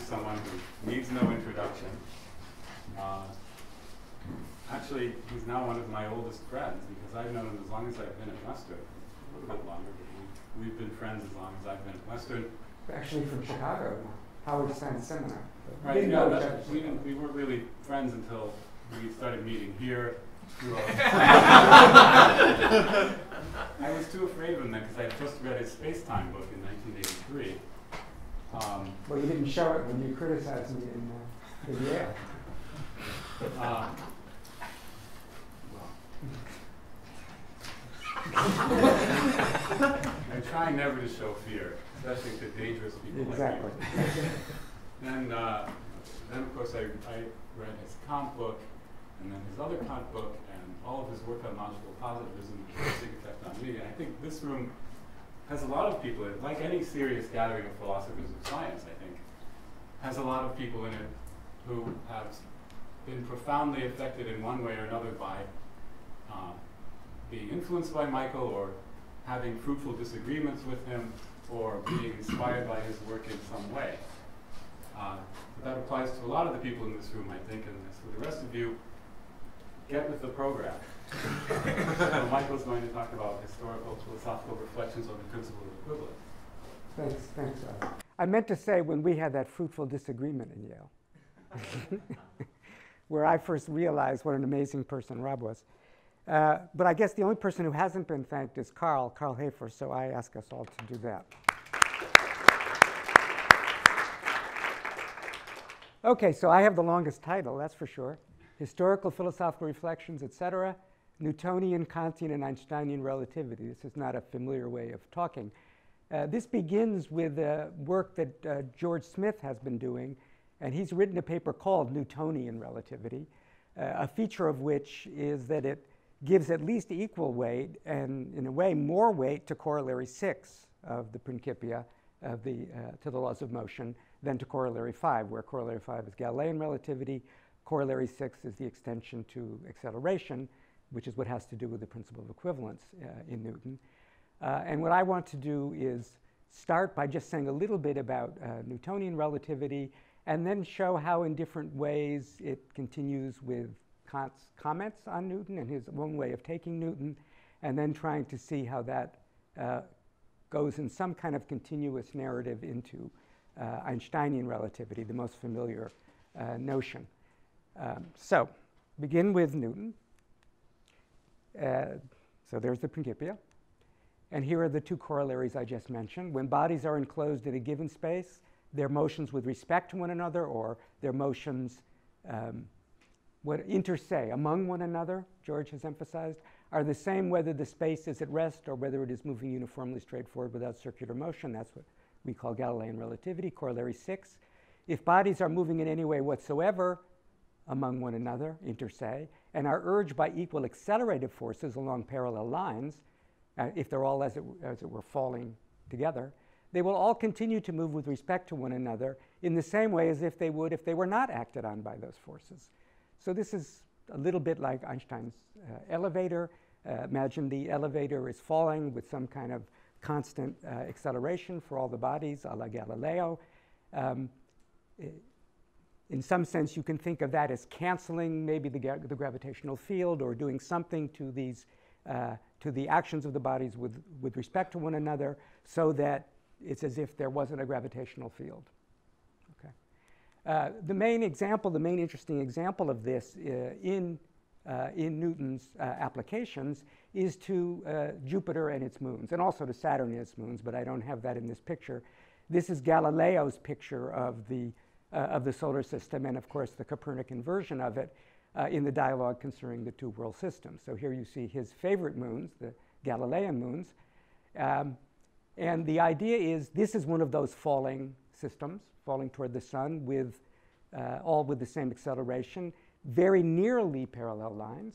introduce someone who needs no introduction. Actually, he's now one of my oldest friends because I've known him as long as I've been at Western. A little bit longer, but we've been friends as long as I've been at Western. We're actually from Chicago, Howard Stern Seminar. Right, yeah, we weren't really friends until we started meeting here. I was too afraid of him then because I had just read his Space-Time book in 1983. Well, you didn't show it when you criticized me in the Yale. I'm trying never to show fear, especially to dangerous people like you. Exactly. Then, of course, I read his Kant book, and then his other Kant book, and all of his work on logical positivism, and the effect on me. And I think this room has a lot of people in it, like any serious gathering of philosophers of science, I think, has a lot of people in it who have been profoundly affected in one way or another by being influenced by Michael, or having fruitful disagreements with him, or being inspired by his work in some way. That applies to a lot of the people in this room, I think, and for the rest of you, get with the program. So Michael's going to talk about historical philosophical reflections on the principle of equivalence. Thanks, Rob. I meant to say when we had that fruitful disagreement in Yale, where I first realized what an amazing person Rob was. But I guess the only person who hasn't been thanked is Carl Hafer, so I ask us all to do that. Okay, so I have the longest title, that's for sure. Historical Philosophical Reflections, etc., Newtonian, Kantian, and Einsteinian Relativity. This is not a familiar way of talking. This begins with work that George Smith has been doing, and he's written a paper called Newtonian Relativity, a feature of which is that it gives at least equal weight, and in a way more weight, to Corollary 6 of the Principia, to the laws of motion, than to Corollary 5, where Corollary 5 is Galilean relativity, Corollary 6 is the extension to acceleration, which is what has to do with the principle of equivalence in Newton. And what I want to do is start by just saying a little bit about Newtonian relativity, and then show how in different ways it continues with Kant's comments on Newton and his own way of taking Newton, and then trying to see how that goes in some kind of continuous narrative into Einsteinian relativity, the most familiar notion. So begin with Newton. So there's the Principia. And here are the two corollaries I just mentioned. When bodies are enclosed in a given space, their motions with respect to one another, or their motions inter se, among one another, George has emphasized, are the same whether the space is at rest or whether it is moving uniformly straight forward without circular motion. That's what we call Galilean relativity, Corollary 6. If bodies are moving in any way whatsoever among one another, inter se, and are urged by equal accelerative forces along parallel lines, if they're all, as it were, falling together, they will all continue to move with respect to one another in the same way as if they would if they were not acted on by those forces. So this is a little bit like Einstein's elevator. Imagine the elevator is falling with some kind of constant acceleration for all the bodies, a la Galileo. In some sense, you can think of that as canceling maybe the gravitational field, or doing something to these to the actions of the bodies with respect to one another, so that it's as if there wasn't a gravitational field. Okay. The main interesting example of this in Newton's applications is to Jupiter and its moons, and also to Saturn and its moons, but I don't have that in this picture. This is Galileo's picture of the solar system, and of course the Copernican version of it in the dialogue concerning the two world systems. So here you see his favorite moons, the Galilean moons. And the idea is this is one of those falling systems, falling toward the sun, with all with the same acceleration, very nearly parallel lines.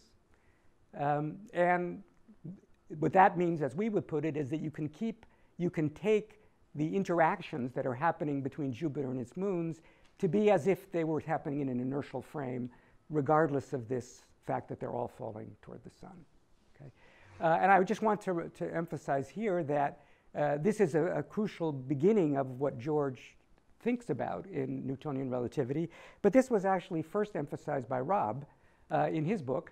And what that means, as we would put it, is that you can take the interactions that are happening between Jupiter and its moons to be as if they were happening in an inertial frame, regardless of this fact that they're all falling toward the sun. Okay? And I just want to emphasize here that this is a crucial beginning of what George thinks about in Newtonian relativity. But this was actually first emphasized by Robb in his book,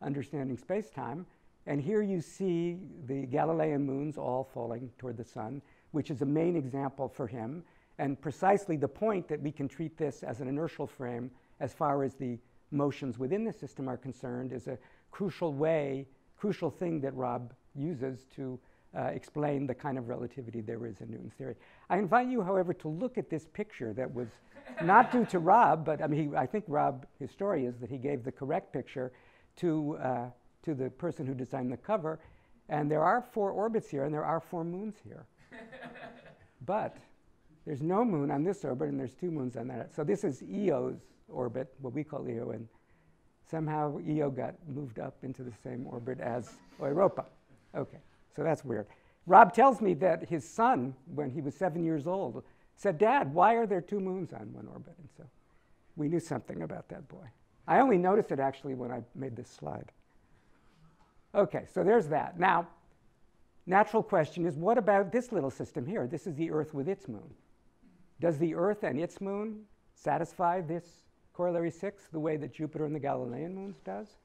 Understanding Space-Time. And here you see the Galilean moons all falling toward the sun, which is a main example for him, and precisely the point that we can treat this as an inertial frame as far as the motions within the system are concerned is a crucial thing that Robb uses to explain the kind of relativity there is in Newton's theory. I invite you, however, to look at this picture that was not due to Robb, but I mean, I think Robb, his story is that he gave the correct picture to the person who designed the cover. And there are 4 orbits here, and there are 4 moons here. But there's no moon on this orbit, and there's 2 moons on that. So this is Io's orbit, what we call Io, and somehow Io got moved up into the same orbit as Europa. Okay, so that's weird. Robb tells me that his son, when he was 7 years old, said, "Dad, why are there 2 moons on one orbit?" And so we knew something about that boy. I only noticed it actually when I made this slide. Okay, so there's that. Now, natural question is, what about this little system here? This is the Earth with its moon. Does the Earth and its moon satisfy this corollary 6 the way that Jupiter and the Galilean moons does?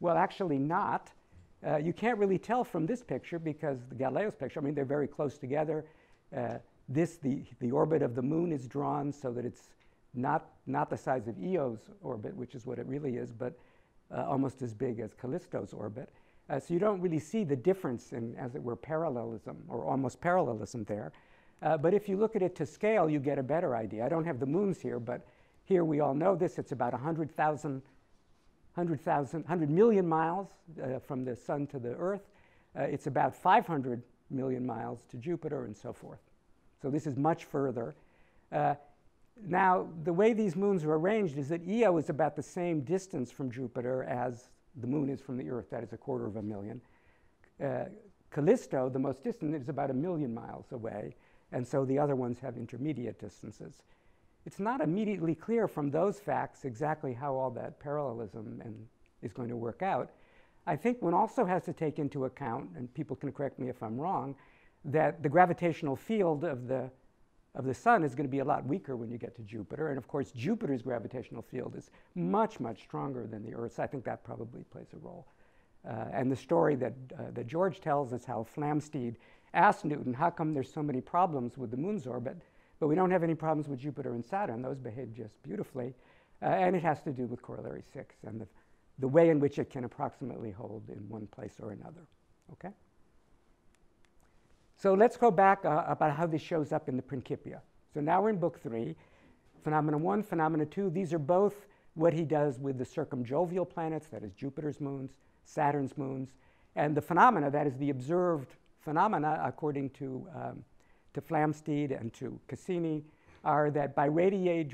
Well, actually not. You can't really tell from this picture because the Galileo's picture, I mean, they're very close together. The orbit of the moon is drawn so that it's not the size of Io's orbit, which is what it really is, but almost as big as Callisto's orbit. So you don't really see the difference in, as it were, parallelism or almost parallelism there. But if you look at it to scale, you get a better idea. I don't have the moons here, but here we all know this. It's about 100 million miles from the sun to the Earth. It's about 500 million miles to Jupiter and so forth. So this is much further. Now, the way these moons are arranged is that Io is about the same distance from Jupiter as the moon is from the Earth. That is a 1/4 of a million. Callisto, the most distant, is about 1 million miles away. And so the other ones have intermediate distances. It's not immediately clear from those facts exactly how all that parallelism is going to work out. I think one also has to take into account, and people can correct me if I'm wrong, that the gravitational field of the sun is going to be a lot weaker when you get to Jupiter. And of course, Jupiter's gravitational field is much, much stronger than the Earth's. I think that probably plays a role. And the story that George tells is how Flamsteed asked Newton, how come there's so many problems with the moon's orbit, but we don't have any problems with Jupiter and Saturn? Those behave just beautifully. And it has to do with corollary 6 and the way in which it can approximately hold in one place or another. Okay? So let's go back about how this shows up in the Principia. So now we're in book 3, phenomena 1, phenomena 2. These are both what he does with the circumjovial planets, that is Jupiter's moons, Saturn's moons, and the phenomena, that is the observed phenomena according to Flamsteed and to Cassini, are that by radii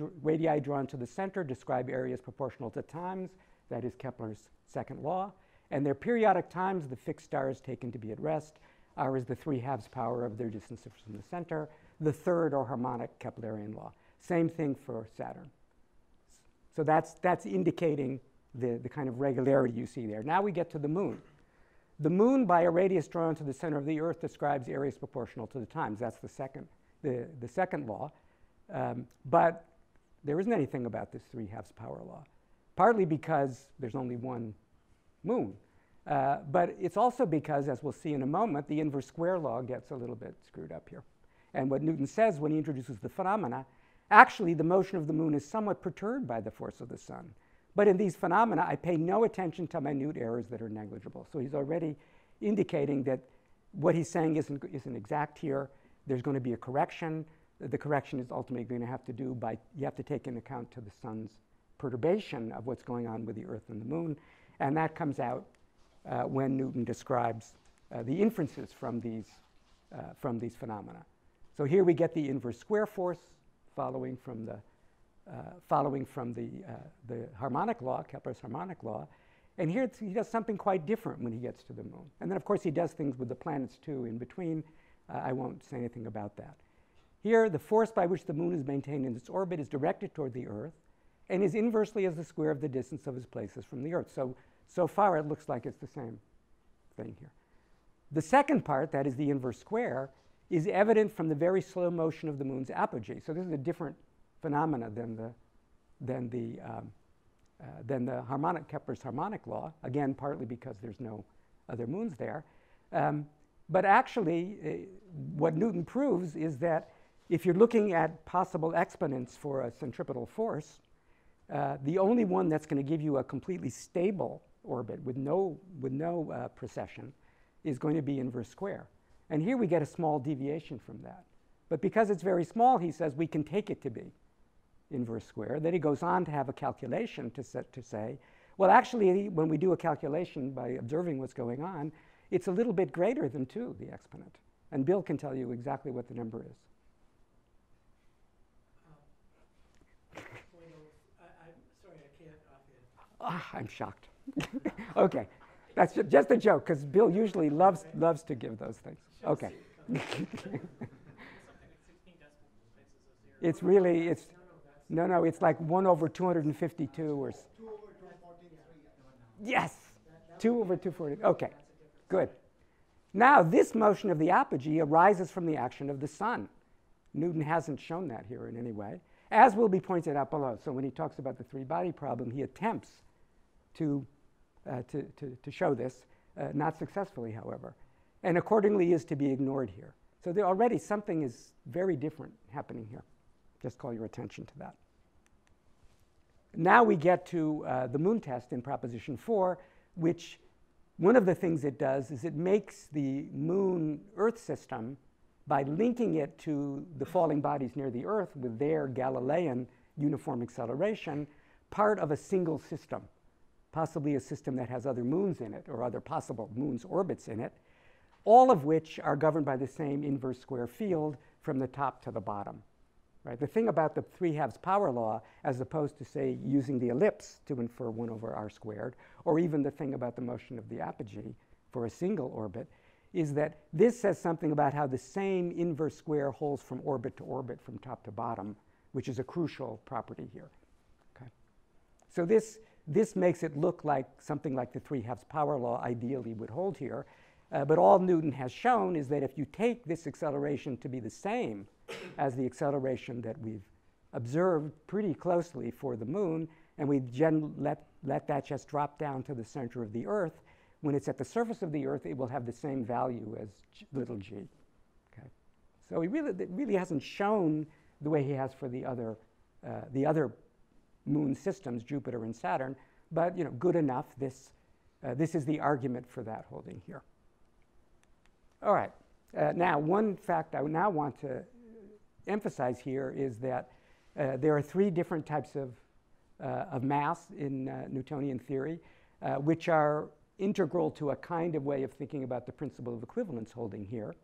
drawn to the center describe areas proportional to times, that is Kepler's second law, and their periodic times, the fixed stars taken to be at rest, are as the 3/2 power of their distances from the center, the third or harmonic Keplerian law. Same thing for Saturn. So that's indicating the kind of regularity you see there. Now we get to the moon. The moon, by a radius drawn to the center of the Earth, describes areas proportional to the times. That's the second law. But there isn't anything about this 3/2 power law, partly because there's only one moon. But it's also because, as we'll see in a moment, the inverse square law gets a little bit screwed up here. And what Newton says when he introduces the phenomena, actually the motion of the moon is somewhat perturbed by the force of the sun. But in these phenomena, I pay no attention to minute errors that are negligible. So he's already indicating that what he's saying isn't exact here. There's going to be a correction. The correction is ultimately going to have to do by, you have to take into account to the sun's perturbation of what's going on with the Earth and the moon. And that comes out when Newton describes the inferences from these phenomena. So here we get the inverse square force following from the harmonic law, Kepler's harmonic law. And here he does something quite different when he gets to the moon. And then, of course, he does things with the planets, too, in between. I won't say anything about that. Here, the force by which the moon is maintained in its orbit is directed toward the Earth and is inversely as the square of the distance of its places from the Earth. So far, it looks like it's the same thing here. The second part, that is the inverse square, is evident from the very slow motion of the moon's apogee. So this is a different phenomena than the Kepler's harmonic law, again, partly because there's no other moons there. But actually, what Newton proves is that if you're looking at possible exponents for a centripetal force, the only one that's going to give you a completely stable orbit with no precession is going to be inverse square. And here we get a small deviation from that. But because it's very small, he says, we can take it to be inverse square. Then he goes on to have a calculation to say, well, actually, when we do a calculation by observing what's going on, it's a little bit greater than 2, the exponent. And Bill can tell you exactly what the number is. I'm shocked. Okay, that's just a joke, because Bill usually loves to give those things. Okay. It's really, it's, no, it's like 1 over 252 or... 2 over 243. Yes, 2 over 240. Okay, good. Now, this motion of the apogee arises from the action of the sun. Newton hasn't shown that here in any way, as will be pointed out below. So when he talks about the three-body problem, he attempts to show this, not successfully, however, and accordingly is to be ignored here. So there already something is very different happening here. Just call your attention to that. Now we get to the moon test in Proposition 4, which one of the things it does is it makes the moon-Earth system, by linking it to the falling bodies near the Earth with their Galilean uniform acceleration, part of a single system, possibly a system that has other moons in it or other possible moons' orbits in it, all of which are governed by the same inverse square field from the top to the bottom. Right? The thing about the 3/2 power law, as opposed to, say, using the ellipse to infer 1 over r squared, or even the thing about the motion of the apogee for a single orbit, is that this says something about how the same inverse square holds from orbit to orbit, from top to bottom, which is a crucial property here. Okay? So this makes it look like something like the 3/2 power law ideally would hold here. But all Newton has shown is that if you take this acceleration to be the same as the acceleration that we've observed pretty closely for the moon, and we let that just drop down to the center of the Earth, when it's at the surface of the Earth, it will have the same value as little g. Okay? So he really hasn't shown the way he has for the other moon systems, Jupiter and Saturn, but good enough. This is the argument for that holding here. All right. Now, one fact I now want to emphasize here is that there are 3 different types of mass in Newtonian theory, which are integral to a kind of way of thinking about the principle of equivalence holding here.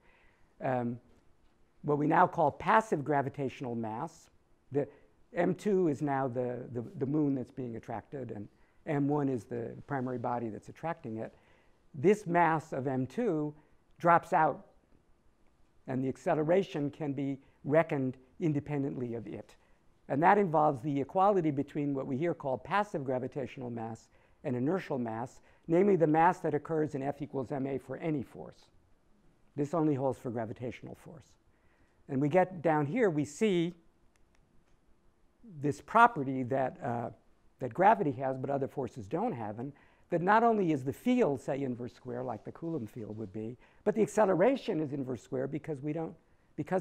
What we now call passive gravitational mass. The M2 is now the moon that's being attracted, and M1 is the primary body that's attracting it. This mass of M2 drops out, and the acceleration can be reckoned independently of it. And that involves the equality between what we here call passive gravitational mass and inertial mass, namely the mass that occurs in F equals ma for any force. This only holds for gravitational force. And we get down here, we see this property that gravity has but other forces don't have, and that not only is the field, say, inverse square like the Coulomb field would be, but the acceleration is inverse square because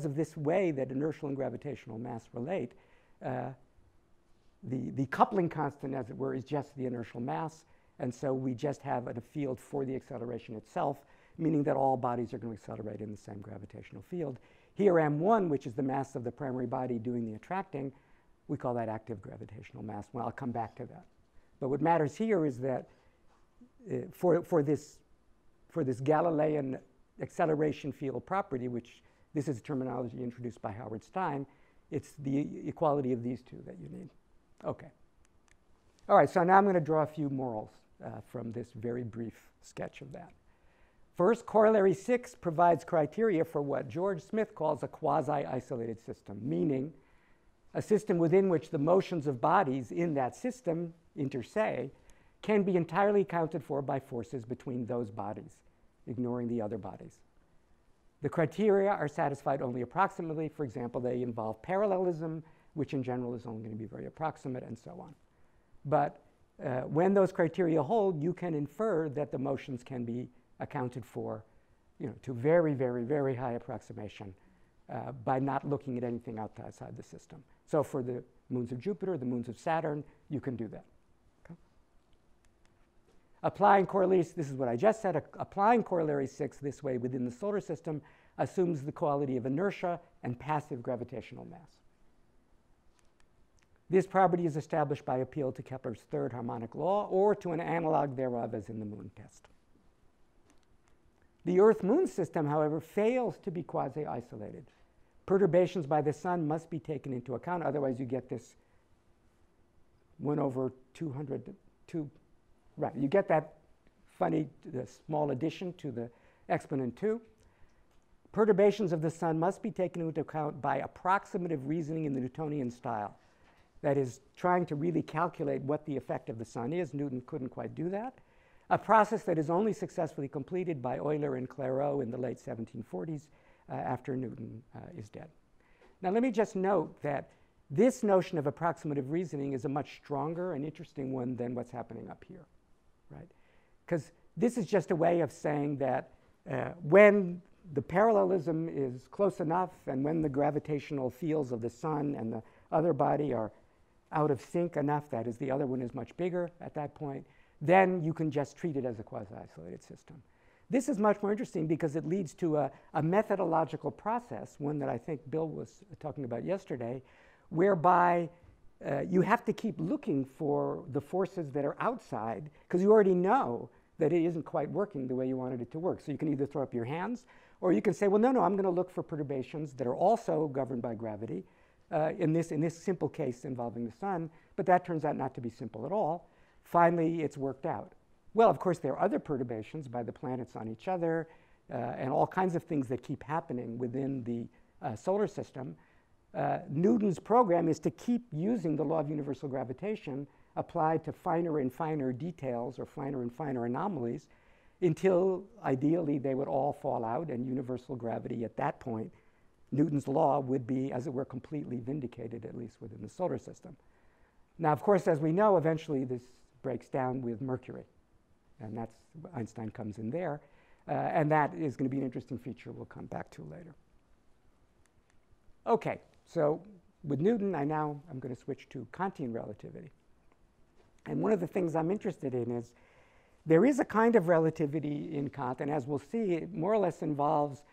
of this way that inertial and gravitational mass relate. The coupling constant, as it were, is just the inertial mass, and so we just have a field for the acceleration itself, meaning that all bodies are going to accelerate in the same gravitational field. Here, m1, which is the mass of the primary body doing the attracting, we call that active gravitational mass. Well, I'll come back to that. But what matters here is that for this Galilean acceleration field property, which this is terminology introduced by Howard Stein, it's the equality of these 2 that you need. Okay. All right, so now I'm going to draw a few morals from this very brief sketch of that. First, corollary 6 provides criteria for what George Smith calls a quasi-isolated system, meaning a system within which the motions of bodies in that system, inter se, can be entirely accounted for by forces between those bodies, ignoring the other bodies. The criteria are satisfied only approximately. For example, they involve parallelism, which in general is only going to be very approximate, and so on. But when those criteria hold, you can infer that the motions can be accounted for, to very, very, very high approximation by not looking at anything outside the system. So for the moons of Jupiter, the moons of Saturn, you can do that. Okay. Applying corollary, this is what I just said, applying corollary 6 this way within the solar system assumes the quality of inertia and passive gravitational mass. This property is established by appeal to Kepler's third harmonic law or to an analog thereof as in the moon test. The Earth-Moon system, however, fails to be quasi-isolated. Perturbations by the sun must be taken into account, otherwise you get this 1/202, right, you get that funny small addition to the exponent 2. Perturbations of the sun must be taken into account by approximative reasoning in the Newtonian style. That is, trying to really calculate what the effect of the sun is. Newton couldn't quite do that. A process that is only successfully completed by Euler and Clairaut in the late 1740s after Newton is dead. Now, let me just note that this notion of approximative reasoning is a much stronger and interesting one than what's happening up here, right? Because this is just a way of saying that when the parallelism is close enough and when the gravitational fields of the sun and the other body are out of sync enough, that is, the other one is much bigger at that point, then you can just treat it as a quasi-isolated system. This is much more interesting because it leads to a methodological process, one that I think Bill was talking about yesterday, whereby you have to keep looking for the forces that are outside because you already know that it isn't quite working the way you wanted it to work. So you can either throw up your hands or you can say, well, no, I'm going to look for perturbations that are also governed by gravity. In this simple case involving the sun, but that turns out not to be simple at all. Finally, it's worked out. Well, of course, there are other perturbations by the planets on each other and all kinds of things that keep happening within the solar system. Newton's program is to keep using the law of universal gravitation applied to finer and finer details or finer and finer anomalies until, ideally, they would all fall out and universal gravity at that point, Newton's law, would be, as it were, completely vindicated, at least within the solar system. Now, of course, as we know, eventually this breaks down with Mercury. And that's where Einstein comes in there. And that is going to be an interesting feature we'll come back to later. OK, so with Newton, I'm going to switch to Kantian relativity. And one of the things I'm interested in is there is a kind of relativity in Kant. And as we'll see, it more or less involves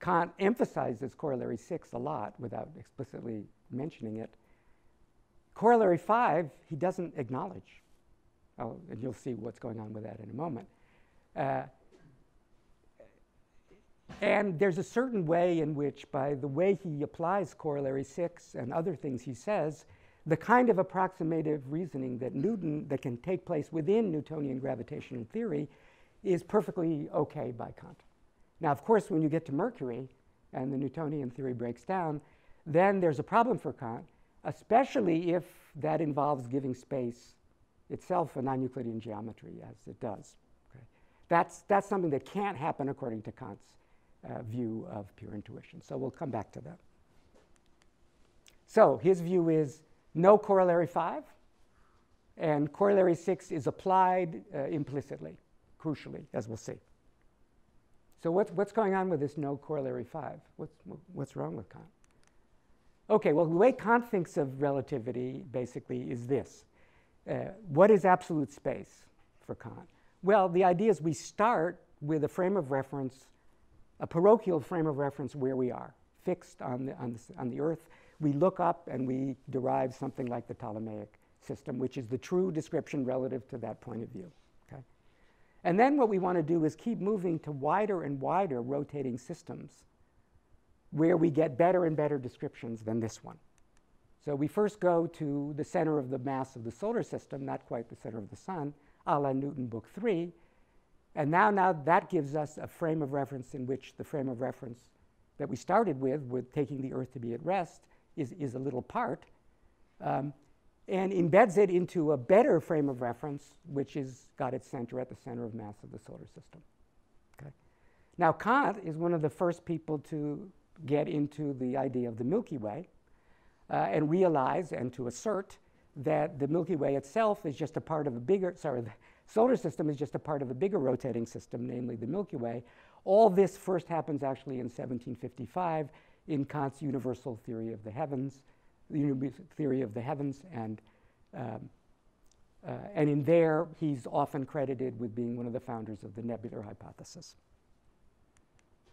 Kant emphasizes corollary 6 a lot without explicitly mentioning it. Corollary 5, he doesn't acknowledge. Oh, and you'll see what's going on with that in a moment. And there's a certain way in which, by the way he applies corollary 6 and other things he says, the kind of approximative reasoning that Newton, that can take place within Newtonian gravitational theory, is perfectly okay by Kant. Now, of course, when you get to Mercury and the Newtonian theory breaks down, then there's a problem for Kant, especially if that involves giving space itself a non-Euclidean geometry, as it does. Okay. That's something that can't happen according to Kant's view of pure intuition. So we'll come back to that. So his view is no corollary 5, and corollary 6 is applied implicitly, crucially, as we'll see. So what's going on with this no corollary 5? What's wrong with Kant? OK, well, the way Kant thinks of relativity, basically, is this. What is absolute space for Kant? Well, the idea is we start with a frame of reference, a parochial frame of reference where we are, fixed on the Earth. We look up, and we derive something like the Ptolemaic system, which is the true description relative to that point of view. And then what we want to do is keep moving to wider and wider rotating systems where we get better and better descriptions than this one. So we first go to the center of the mass of the solar system, not quite the center of the sun, a la Newton Book 3. And now that gives us a frame of reference in which the frame of reference that we started with taking the Earth to be at rest, is a little part. And embeds it into a better frame of reference, which is got its center at the center of mass of the solar system. Okay. Now, Kant is one of the first people to get into the idea of the Milky Way and realize and to assert that the Milky Way itself is just a part of a bigger, sorry, the solar system is just a part of a bigger rotating system, namely the Milky Way. All this first happens actually in 1755 in Kant's universal theory of the heavens, and in there he's often credited with being one of the founders of the nebular hypothesis.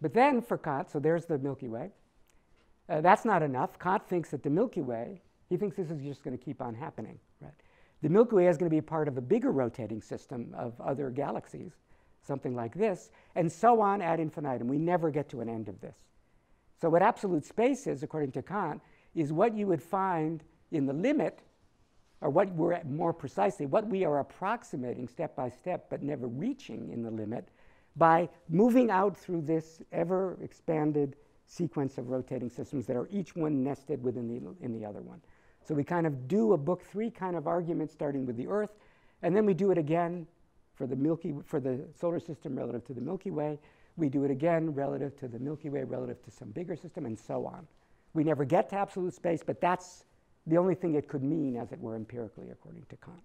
But then for Kant, so there's the Milky Way. That's not enough. Kant thinks that the Milky Way, he thinks this is just going to keep on happening, right? The Milky Way is going to be part of a bigger rotating system of other galaxies, something like this, and so on ad infinitum. We never get to an end of this. So what absolute space is, according to Kant, is what you would find in the limit, or what we're more precisely, what we are approximating step by step but never reaching in the limit by moving out through this ever-expanded sequence of rotating systems that are each one nested within the other one. So we kind of do a Book 3 kind of argument starting with the Earth, and then we do it again for the solar system relative to the Milky Way. We do it again relative to the Milky Way, relative to some bigger system, and so on. We never get to absolute space, but that's the only thing it could mean, as it were, empirically, according to Kant.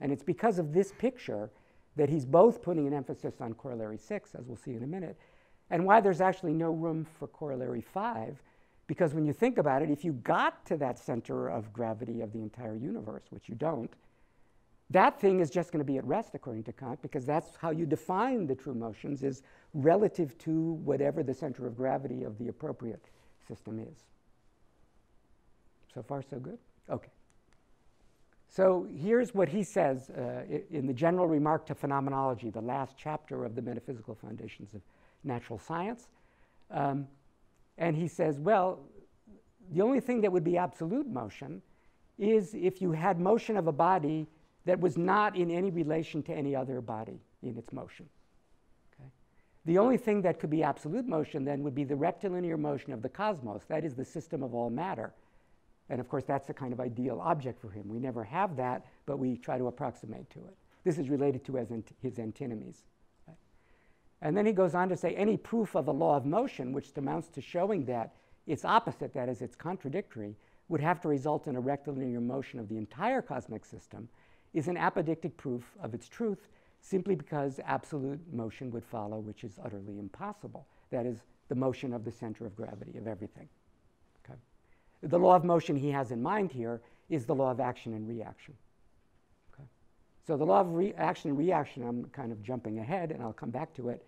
And it's because of this picture that he's both putting an emphasis on corollary 6, as we'll see in a minute, and why there's actually no room for corollary 5, because when you think about it, if you got to that center of gravity of the entire universe, which you don't, that thing is just going to be at rest, according to Kant, because that's how you define the true motions, is relative to whatever the center of gravity of the appropriate system is. So far, so good? Okay. So here's what he says in the general remark to Phenomenology, the last chapter of the Metaphysical Foundations of Natural Science. And he says, well, the only thing that would be absolute motion is if you had motion of a body that was not in any relation to any other body in its motion. Okay? The only thing that could be absolute motion then would be the rectilinear motion of the cosmos, that is the system of all matter. And of course, that's a kind of ideal object for him. We never have that, but we try to approximate to it. This is related to his antinomies. Right? And then he goes on to say, any proof of the law of motion, which amounts to showing that its opposite, that is, its contradictory, would have to result in a rectilinear motion of the entire cosmic system, is an apodictic proof of its truth, simply because absolute motion would follow, which is utterly impossible. That is, the motion of the center of gravity of everything. The law of motion he has in mind here is the law of action and reaction. Okay. So the law of action and reaction, I'm kind of jumping ahead, and I'll come back to it.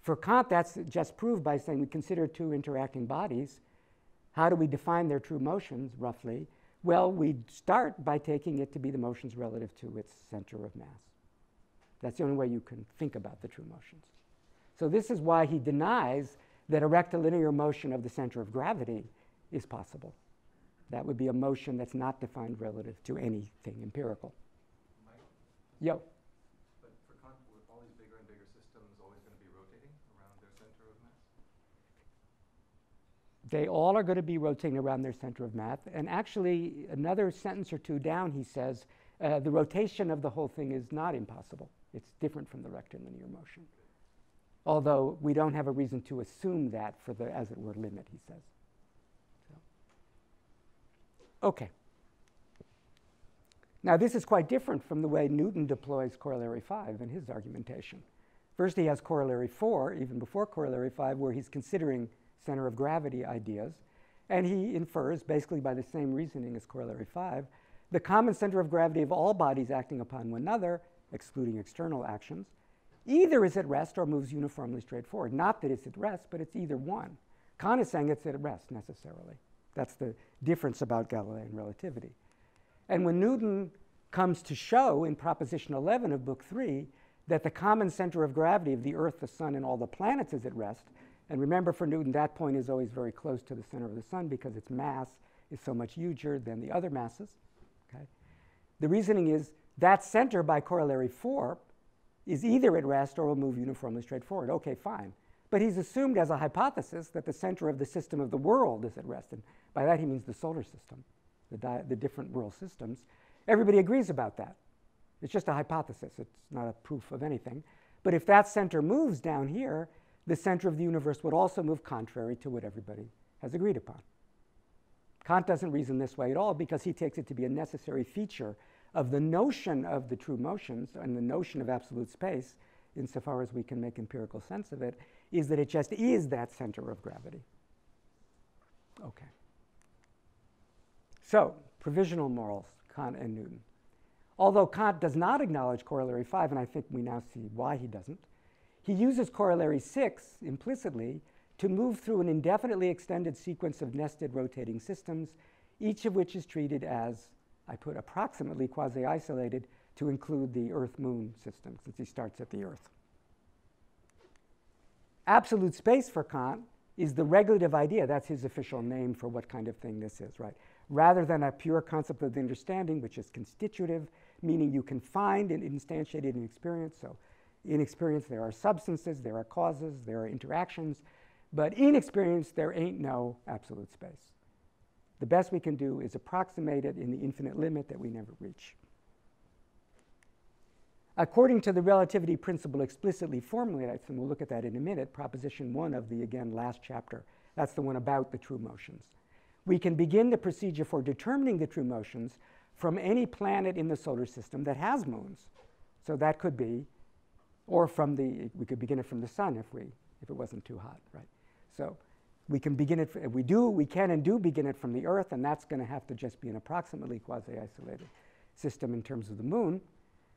For Kant, that's just proved by saying we consider two interacting bodies. How do we define their true motions, roughly? Well, we start by taking it to be the motions relative to its center of mass. That's the only way you can think about the true motions. So this is why he denies that a rectilinear motion of the center of gravity is possible. That would be a motion that's not defined relative to anything empirical. Mike? Yo. But for Kant, were all these bigger and bigger systems always going to be rotating around their center of mass? They all are going to be rotating around their center of mass. And actually, another sentence or two down, he says, the rotation of the whole thing is not impossible. It's different from the rectilinear motion. Although we don't have a reason to assume that for the, as it were, limit, he says. Okay. Now, this is quite different from the way Newton deploys corollary 5 in his argumentation. First, he has corollary 4, even before corollary 5, where he's considering center of gravity ideas. And he infers, basically by the same reasoning as corollary 5, the common center of gravity of all bodies acting upon one another, excluding external actions, either is at rest or moves uniformly straight forward. Not that it's at rest, but it's either one. Kant is saying it's at rest, necessarily. That's the difference about Galilean relativity. And when Newton comes to show in Proposition 11 of Book 3 that the common center of gravity of the Earth, the Sun, and all the planets is at rest, and remember for Newton that point is always very close to the center of the Sun because its mass is so much huger than the other masses. Okay? The reasoning is that center by corollary 4 is either at rest or will move uniformly straight forward. Okay, fine. But he's assumed as a hypothesis that the center of the system of the world is at rest. And by that he means the solar system, the different world systems. Everybody agrees about that. It's just a hypothesis. It's not a proof of anything. But if that center moves down here, the center of the universe would also move contrary to what everybody has agreed upon. Kant doesn't reason this way at all because he takes it to be a necessary feature of the notion of the true motions and the notion of absolute space, insofar as we can make empirical sense of it, is that it just is that center of gravity. Okay. So, provisional morals, Kant and Newton. Although Kant does not acknowledge corollary 5, and I think we now see why he doesn't, he uses corollary 6 implicitly to move through an indefinitely extended sequence of nested rotating systems, each of which is treated as, I put approximately quasi-isolated to include the Earth-Moon system, since he starts at the Earth. Absolute space for Kant is the regulative idea. That's his official name for what kind of thing this is, right? Rather than a pure concept of the understanding, which is constitutive, meaning you can find and instantiate it in experience. So in experience, there are substances, there are causes, there are interactions. But in experience, there ain't no absolute space. The best we can do is approximate it in the infinite limit that we never reach. According to the relativity principle explicitly formulated, and we'll look at that in a minute, proposition 1 of the, again, last chapter, that's the one about the true motions. We can begin the procedure for determining the true motions from any planet in the solar system that has moons. So that could be, or from the, we could begin it from the sun if it wasn't too hot, right? So we can begin it, we can and do begin it from the Earth, and that's going to have to just be an approximately quasi-isolated system in terms of the moon.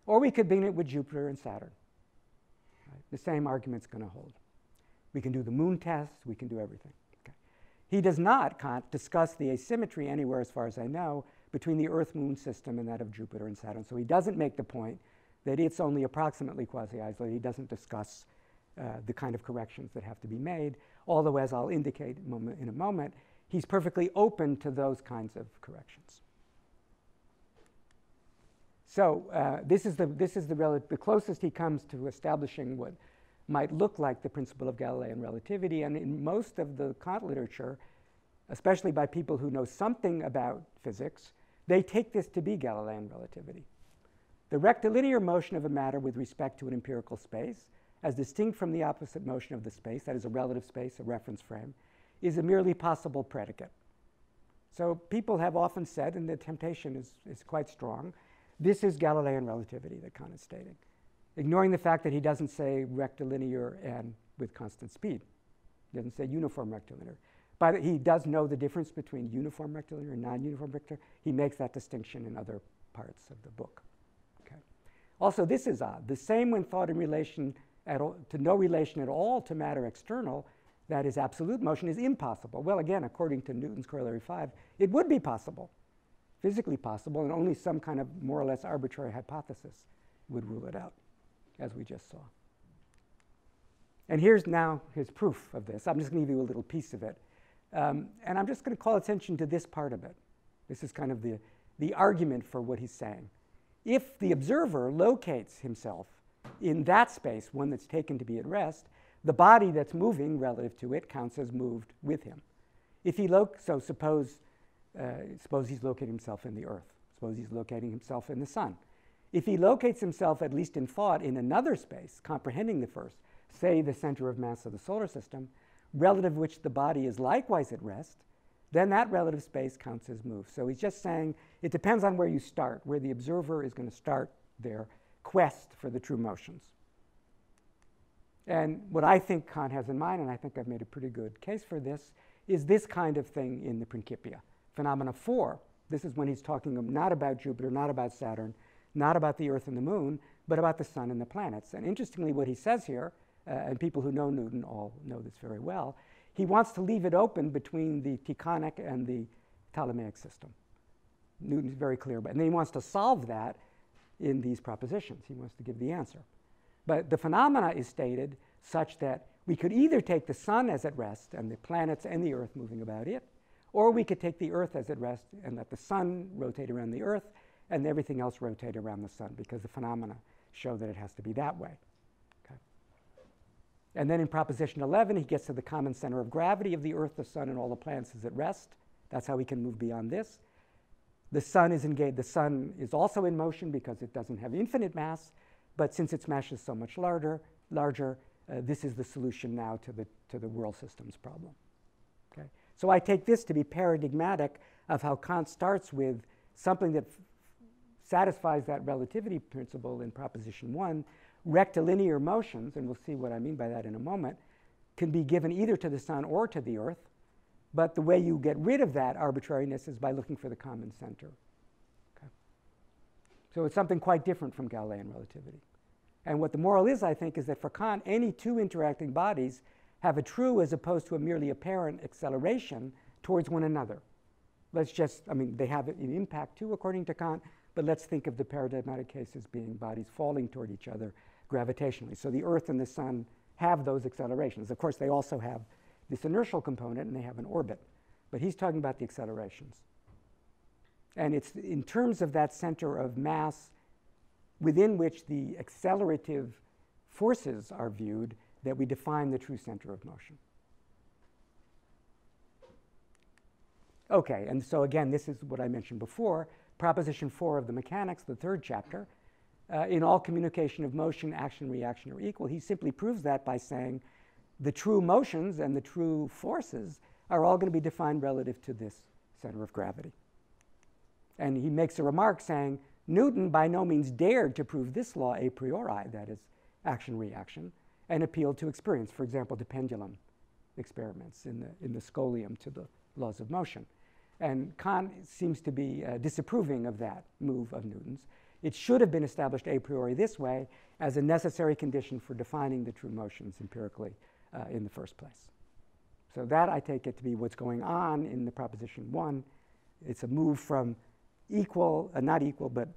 Or we could begin it with Jupiter and Saturn. Right? The same argument's going to hold. We can do the moon test, we can do everything. Okay. He does not, Kant, discuss the asymmetry anywhere, as far as I know, between the Earth-Moon system and that of Jupiter and Saturn. So he doesn't make the point that it's only approximately quasi-isolated. He doesn't discuss the kind of corrections that have to be made, although, as I'll indicate in a moment, he's perfectly open to those kinds of corrections. So this is the closest he comes to establishing what might look like the principle of Galilean relativity. And in most of the Kant literature, especially by people who know something about physics, they take this to be Galilean relativity. The rectilinear motion of a matter with respect to an empirical space, as distinct from the opposite motion of the space, that is a relative space, a reference frame, is a merely possible predicate. So people have often said, and the temptation is quite strong, this is Galilean relativity that Kant is stating, ignoring the fact that he doesn't say rectilinear and with constant speed. He doesn't say uniform rectilinear. But he does know the difference between uniform rectilinear and non-uniform rectilinear. He makes that distinction in other parts of the book. Okay. Also, this is odd. The same when thought in relation to no relation at all to matter external, that is, absolute motion, is impossible. Well, again, according to Newton's corollary 5, it would be possible, physically possible, and only some kind of more or less arbitrary hypothesis would rule it out, as we just saw. And here's now his proof of this. I'm just going to give you a little piece of it. And I'm just going to call attention to this part of it. This is kind of the argument for what he's saying. If the observer locates himself in that space, one that's taken to be at rest, the body that's moving relative to it counts as moved with him. If he suppose he's locating himself in the Earth. Suppose he's locating himself in the sun. If he locates himself, at least in thought, in another space, comprehending the first, say the center of mass of the solar system, relative which the body is likewise at rest, then that relative space counts as moved. So he's just saying it depends on where you start, where the observer is going to start there. Quest for the true motions. And what I think Kant has in mind, and I think I've made a pretty good case for this, is this kind of thing in the Principia. Phenomena 4, this is when he's talking not about Jupiter, not about Saturn, not about the Earth and the Moon, but about the Sun and the planets. And interestingly, what he says here, and people who know Newton all know this very well, he wants to leave it open between the Tychonic and the Ptolemaic system. Newton's very clear about it. And then he wants to solve that in these propositions. He wants to give the answer. But the phenomena is stated such that we could either take the sun as at rest and the planets and the Earth moving about it, or we could take the Earth as at rest and let the sun rotate around the Earth and everything else rotate around the sun, because the phenomena show that it has to be that way. Okay. And then in proposition 11, he gets to the common center of gravity of the Earth, the sun, and all the planets is at rest. That's how we can move beyond this. The sun is engaged. The sun is also in motion because it doesn't have infinite mass, but since its mass is so much larger, this is the solution now to the world systems problem. Okay? So I take this to be paradigmatic of how Kant starts with something that satisfies that relativity principle in Proposition 1. Rectilinear motions, and we'll see what I mean by that in a moment, can be given either to the sun or to the earth. But the way you get rid of that arbitrariness is by looking for the common center. Okay? So it's something quite different from Galilean relativity. And what the moral is, I think, is that for Kant, any two interacting bodies have a true as opposed to a merely apparent acceleration towards one another. Let's just, I mean, they have an impact too, according to Kant, but let's think of the paradigmatic case as being bodies falling toward each other gravitationally. So the earth and the sun have those accelerations. Of course, they also have this inertial component and they have an orbit. But he's talking about the accelerations. And it's in terms of that center of mass within which the accelerative forces are viewed that we define the true center of motion. Okay, and so again, this is what I mentioned before. Proposition 4 of the Mechanics, the third chapter. In all communication of motion, action, reaction are equal. He simply proves that by saying the true motions and the true forces are all going to be defined relative to this center of gravity. And he makes a remark saying, Newton by no means dared to prove this law a priori, that is, action, reaction, and appealed to experience, for example, to pendulum experiments in the Scolium to the laws of motion. And Kant seems to be disapproving of that move of Newton's. It should have been established a priori this way as a necessary condition for defining the true motions empirically in the first place. So that I take it to be what's going on in the Proposition 1. It's a move from equal, not equal, but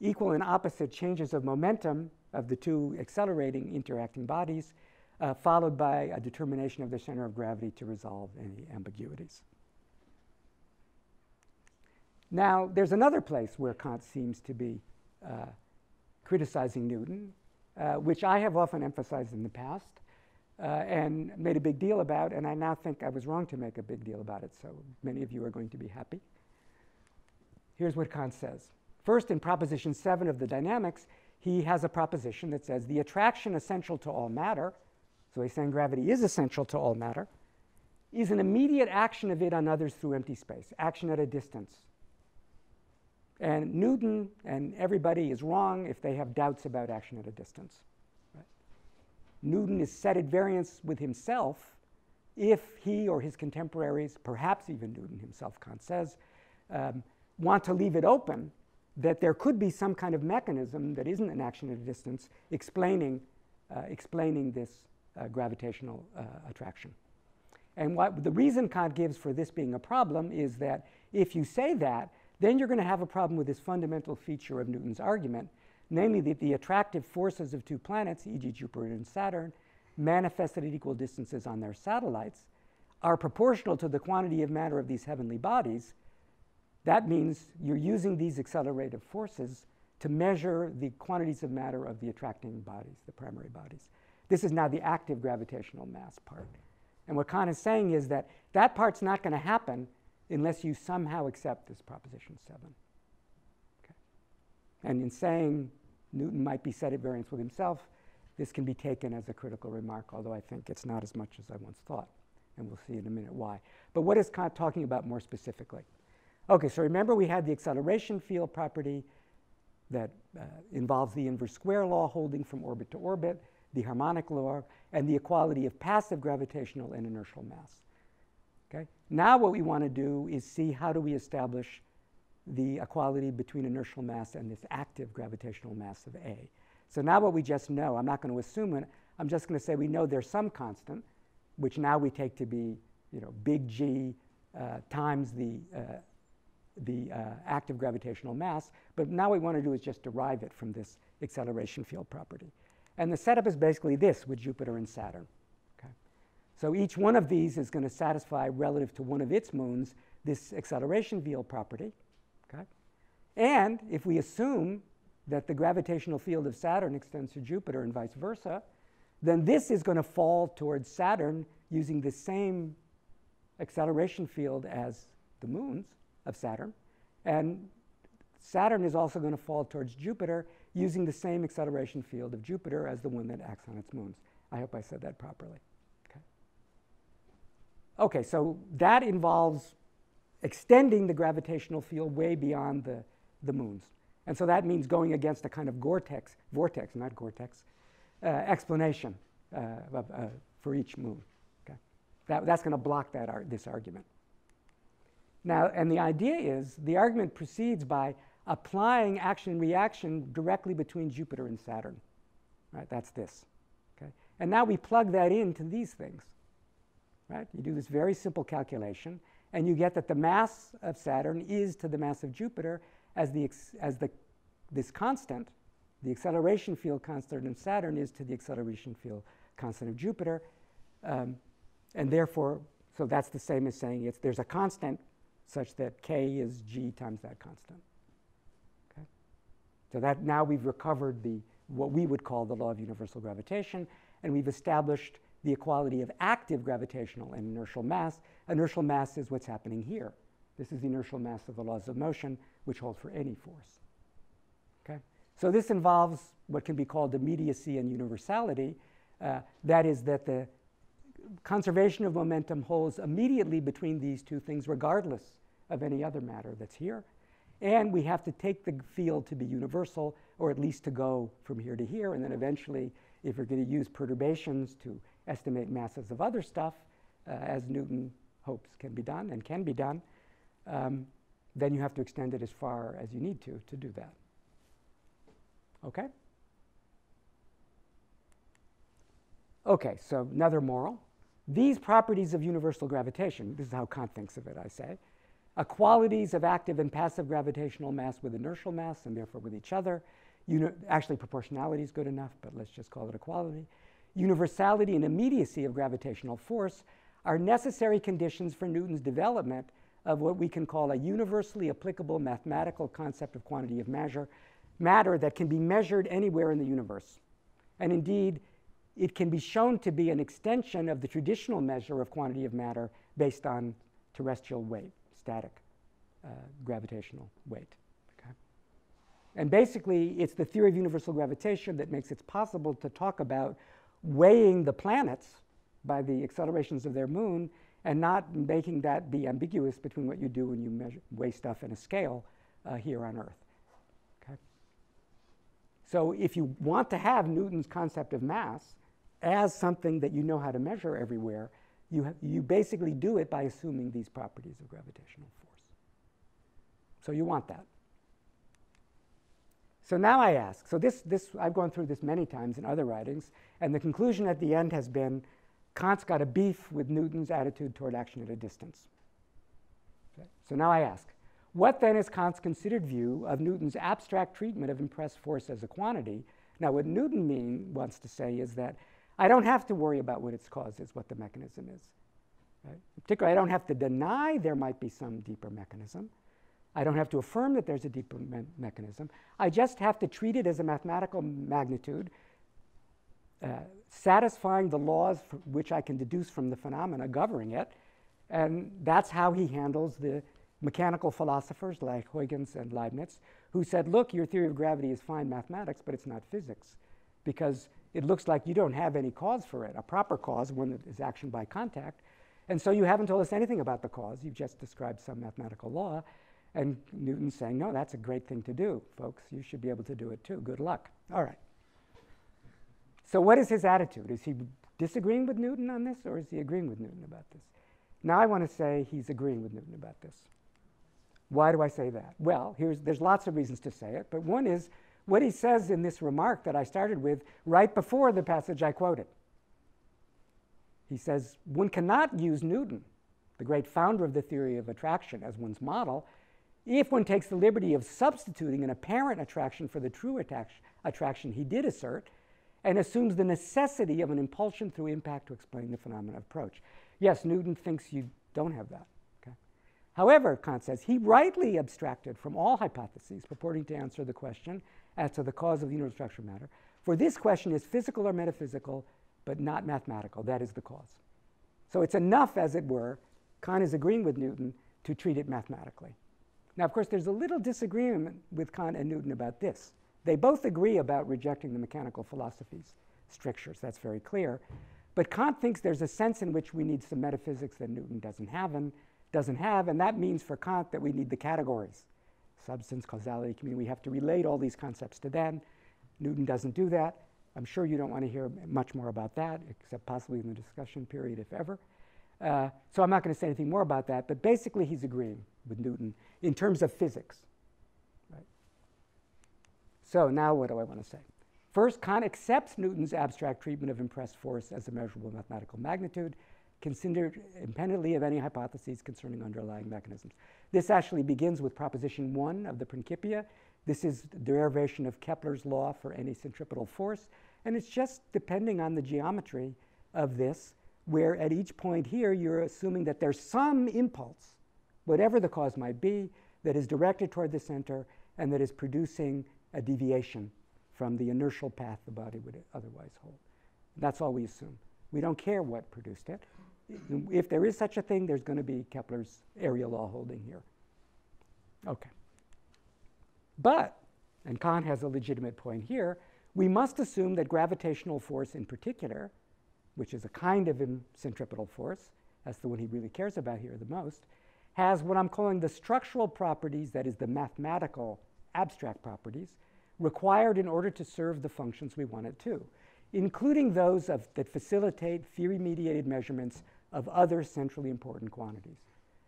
equal and opposite changes of momentum of the two accelerating interacting bodies, followed by a determination of the center of gravity to resolve any ambiguities. Now, there's another place where Kant seems to be criticizing Newton, which I have often emphasized in the past and made a big deal about, and I now think I was wrong to make a big deal about it, so many of you are going to be happy. Here's what Kant says. First, in Proposition 7 of the Dynamics, he has a proposition that says the attraction essential to all matter, so he's saying gravity is essential to all matter, is an immediate action of it on others through empty space, action at a distance. And Newton and everybody is wrong if they have doubts about action at a distance. Right? Newton is set at variance with himself if he or his contemporaries, perhaps even Newton himself, Kant says, want to leave it open that there could be some kind of mechanism that isn't an action at a distance explaining this gravitational attraction. And the reason Kant gives for this being a problem is that if you say that, then you're going to have a problem with this fundamental feature of Newton's argument, namely that the attractive forces of two planets, e.g. Jupiter and Saturn, manifested at equal distances on their satellites, are proportional to the quantity of matter of these heavenly bodies. That means you're using these accelerative forces to measure the quantities of matter of the attracting bodies, the primary bodies. This is now the active gravitational mass part. And what Kant is saying is that that part's not going to happen unless you somehow accept this Proposition 7. Okay. And in saying Newton might be set at variance with himself, this can be taken as a critical remark, although I think it's not as much as I once thought. And we'll see in a minute why. But what is Kant talking about more specifically? Okay, so remember we had the acceleration field property that involves the inverse square law holding from orbit to orbit, the harmonic law, and the equality of passive gravitational and inertial mass. Okay. Now what we want to do is see how do we establish the equality between inertial mass and this active gravitational mass of A. So now what we just know, I'm not going to assume it, I'm just going to say we know there's some constant, which now we take to be, you know, big G times the active gravitational mass. But now what we want to do is just derive it from this acceleration field property. And the setup is basically this with Jupiter and Saturn. So each one of these is going to satisfy, relative to one of its moons, this acceleration field property. Okay? And if we assume that the gravitational field of Saturn extends to Jupiter and vice versa, then this is going to fall towards Saturn using the same acceleration field as the moons of Saturn. And Saturn is also going to fall towards Jupiter using the same acceleration field of Jupiter as the one that acts on its moons. I hope I said that properly. Okay, so that involves extending the gravitational field way beyond the moons. And so that means going against a kind of explanation for each moon. Okay? That's going to block that this argument. Now, and the idea is the argument proceeds by applying action-reaction directly between Jupiter and Saturn. Right? That's this. Okay? And now we plug that into these things. Right? You do this very simple calculation, and you get that the mass of Saturn is to the mass of Jupiter as this constant, the acceleration field constant of Saturn is to the acceleration field constant of Jupiter. And therefore, so that's the same as saying there's a constant such that k is g times that constant. Okay? So that now we've recovered what we would call the law of universal gravitation, and we've established the equality of active gravitational and inertial mass. Inertial mass is what's happening here. This is the inertial mass of the laws of motion, which hold for any force. Okay? So this involves what can be called immediacy and universality. That is that the conservation of momentum holds immediately between these two things, regardless of any other matter that's here. And we have to take the field to be universal, or at least to go from here to here. And then eventually, if you're going to use perturbations to estimate masses of other stuff, as Newton hopes can be done and can be done, then you have to extend it as far as you need to do that. Okay? Okay, so another moral. These properties of universal gravitation, this is how Kant thinks of it, I say, equalities of active and passive gravitational mass with inertial mass and therefore with each other. Actually, proportionality is good enough, but let's just call it equality. Universality and immediacy of gravitational force are necessary conditions for Newton's development of what we can call a universally applicable mathematical concept of quantity of matter that can be measured anywhere in the universe. And indeed, it can be shown to be an extension of the traditional measure of quantity of matter based on terrestrial weight, static gravitational weight. Okay? And basically, it's the theory of universal gravitation that makes it possible to talk about weighing the planets by the accelerations of their moon and not making that be ambiguous between what you do when you weigh stuff in a scale here on Earth. Okay? So if you want to have Newton's concept of mass as something that you know how to measure everywhere, you basically do it by assuming these properties of gravitational force. So you want that. So now I ask, so this I've gone through this many times in other writings, and the conclusion at the end has been Kant's got a beef with Newton's attitude toward action at a distance. Okay. So now I ask, what then is Kant's considered view of Newton's abstract treatment of impressed force as a quantity? Now what Newton wants to say is that I don't have to worry about what its cause is, what the mechanism is. Right? In particular, I don't have to deny there might be some deeper mechanism. I don't have to affirm that there's a deeper mechanism. I just have to treat it as a mathematical magnitude satisfying the laws which I can deduce from the phenomena governing it. And that's how he handles the mechanical philosophers like Huygens and Leibniz, who said, look, your theory of gravity is fine mathematics, but it's not physics, because it looks like you don't have any cause for it, a proper cause, one that is action by contact. And so you haven't told us anything about the cause. You've just described some mathematical law. And Newton's saying, no, that's a great thing to do, folks. You should be able to do it too. Good luck. All right. So what is his attitude? Is he disagreeing with Newton on this, or is he agreeing with Newton about this? Now I want to say he's agreeing with Newton about this. Why do I say that? Well, there's lots of reasons to say it, but one is what he says in this remark that I started with right before the passage I quoted. He says, one cannot use Newton, the great founder of the theory of attraction, as one's model if one takes the liberty of substituting an apparent attraction for the true attraction he did assert, and assumes the necessity of an impulsion through impact to explain the phenomena of approach. Yes, Newton thinks you don't have that. Okay? However, Kant says, he rightly abstracted from all hypotheses purporting to answer the question as to the cause of universal structure of matter, for this question is physical or metaphysical, but not mathematical. That is the cause. So it's enough, as it were, Kant is agreeing with Newton to treat it mathematically. Now, of course, there's a little disagreement with Kant and Newton about this. They both agree about rejecting the mechanical philosophy's strictures. That's very clear. But Kant thinks there's a sense in which we need some metaphysics that Newton doesn't have, and that means for Kant that we need the categories. Substance, causality, community. We have to relate all these concepts to them. Newton doesn't do that. I'm sure you don't want to hear much more about that, except possibly in the discussion period, if ever. So I'm not going to say anything more about that, but basically he's agreeing with Newton in terms of physics. Right? So now what do I want to say? First, Kant accepts Newton's abstract treatment of impressed force as a measurable mathematical magnitude, considered independently of any hypotheses concerning underlying mechanisms. This actually begins with proposition 1 of the Principia. This is the derivation of Kepler's law for any centripetal force, and it's just depending on the geometry of this, where at each point here you're assuming that there's some impulse, whatever the cause might be, that is directed toward the center and that is producing a deviation from the inertial path the body would otherwise hold. That's all we assume. We don't care what produced it. If there is such a thing, there's going to be Kepler's area law holding here. Okay. But, and Kant has a legitimate point here, we must assume that gravitational force in particular, which is a kind of centripetal force, that's the one he really cares about here the most, has what I'm calling the structural properties, that is the mathematical abstract properties, required in order to serve the functions we want it to, including those that facilitate theory-mediated measurements of other centrally important quantities.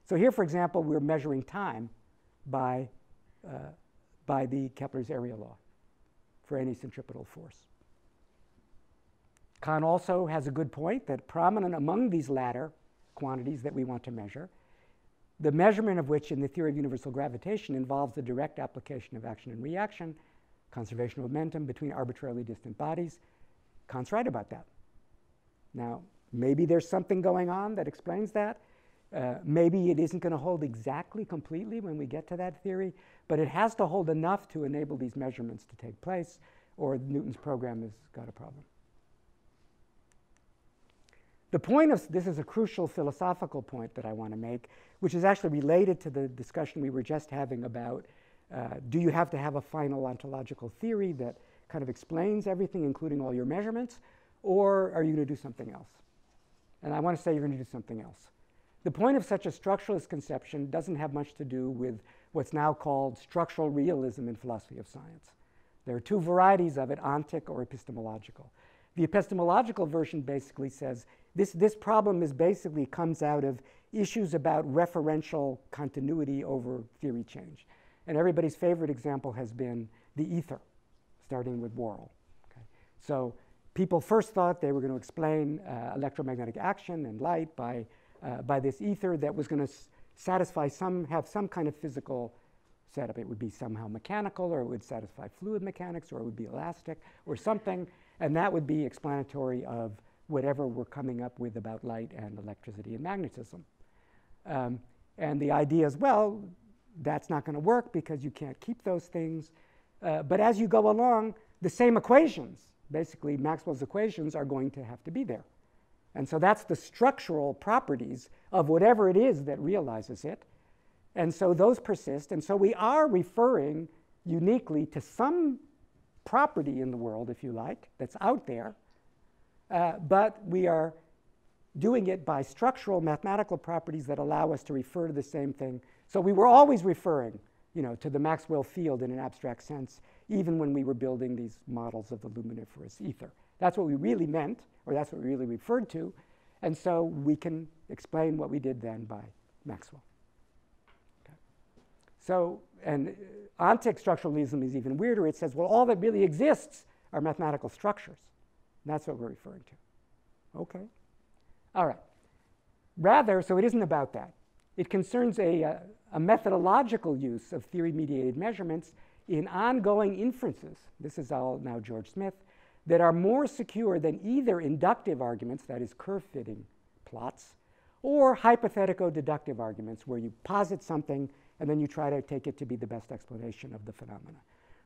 So here, for example, we're measuring time by the Kepler's area law for any centripetal force. Kant also has a good point that prominent among these latter quantities that we want to measure, the measurement of which in the theory of universal gravitation involves the direct application of action and reaction, conservation of momentum between arbitrarily distant bodies. Kant's right about that. Now, maybe there's something going on that explains that. Maybe it isn't going to hold exactly completely when we get to that theory, but it has to hold enough to enable these measurements to take place, or Newton's program has got a problem. The point of this is a crucial philosophical point that I want to make, which is actually related to the discussion we were just having about do you have to have a final ontological theory that kind of explains everything, including all your measurements, or are you going to do something else? And I want to say you're going to do something else. The point of such a structuralist conception doesn't have much to do with what's now called structural realism in philosophy of science. There are two varieties of it, ontic or epistemological. The epistemological version basically says this problem is basically comes out of issues about referential continuity over theory change. And everybody's favorite example has been the ether, starting with Wörl. Okay. So people first thought they were going to explain electromagnetic action and light by this ether that was going to satisfy have some kind of physical setup. It would be somehow mechanical, or it would satisfy fluid mechanics, or it would be elastic, or something. And that would be explanatory of whatever we're coming up with about light and electricity and magnetism. And the idea is, well, that's not going to work because you can't keep those things. But as you go along, the same equations, basically Maxwell's equations, are going to have to be there. And so that's the structural properties of whatever it is that realizes it. And so those persist. And so we are referring uniquely to some property in the world, if you like, that's out there. But we are doing it by structural mathematical properties that allow us to refer to the same thing. So we were always referring, to the Maxwell field in an abstract sense, even when we were building these models of the luminiferous ether. That's what we really meant, or that's what we really referred to. And so we can explain what we did then by Maxwell. Okay. So, and ontic structuralism is even weirder. It says, well, all that really exists are mathematical structures. And that's what we're referring to. Okay. All right. Rather, so it isn't about that. It concerns a methodological use of theory-mediated measurements in ongoing inferences. This is all now George Smith, that are more secure than either inductive arguments, that is curve-fitting plots, or hypothetico-deductive arguments, where you posit something and then you try to take it to be the best explanation of the phenomena.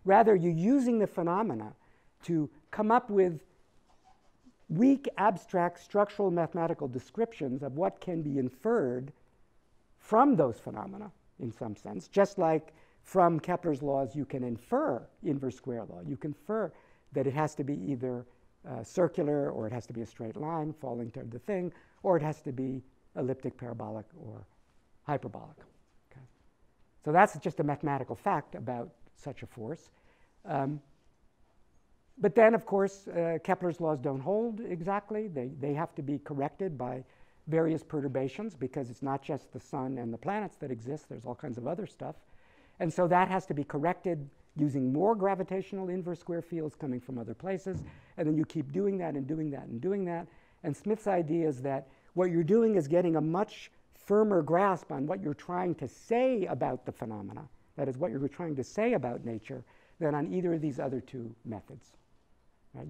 Rather, you're using the phenomena to come up with weak, abstract, structural mathematical descriptions of what can be inferred from those phenomena in some sense, just like from Kepler's laws, you can infer inverse square law. You can infer that it has to be either circular, or it has to be a straight line falling toward the thing, or it has to be elliptic, parabolic, or hyperbolic. Okay? So that's just a mathematical fact about such a force. But then, of course, Kepler's laws don't hold exactly. They have to be corrected by various perturbations, because it's not just the sun and the planets that exist. There's all kinds of other stuff. And so that has to be corrected using more gravitational inverse square fields coming from other places. And then you keep doing that and doing that and doing that. And Smith's idea is that what you're doing is getting a much firmer grasp on what you're trying to say about the phenomena. That is, what you're trying to say about nature, than on either of these other two methods. Right?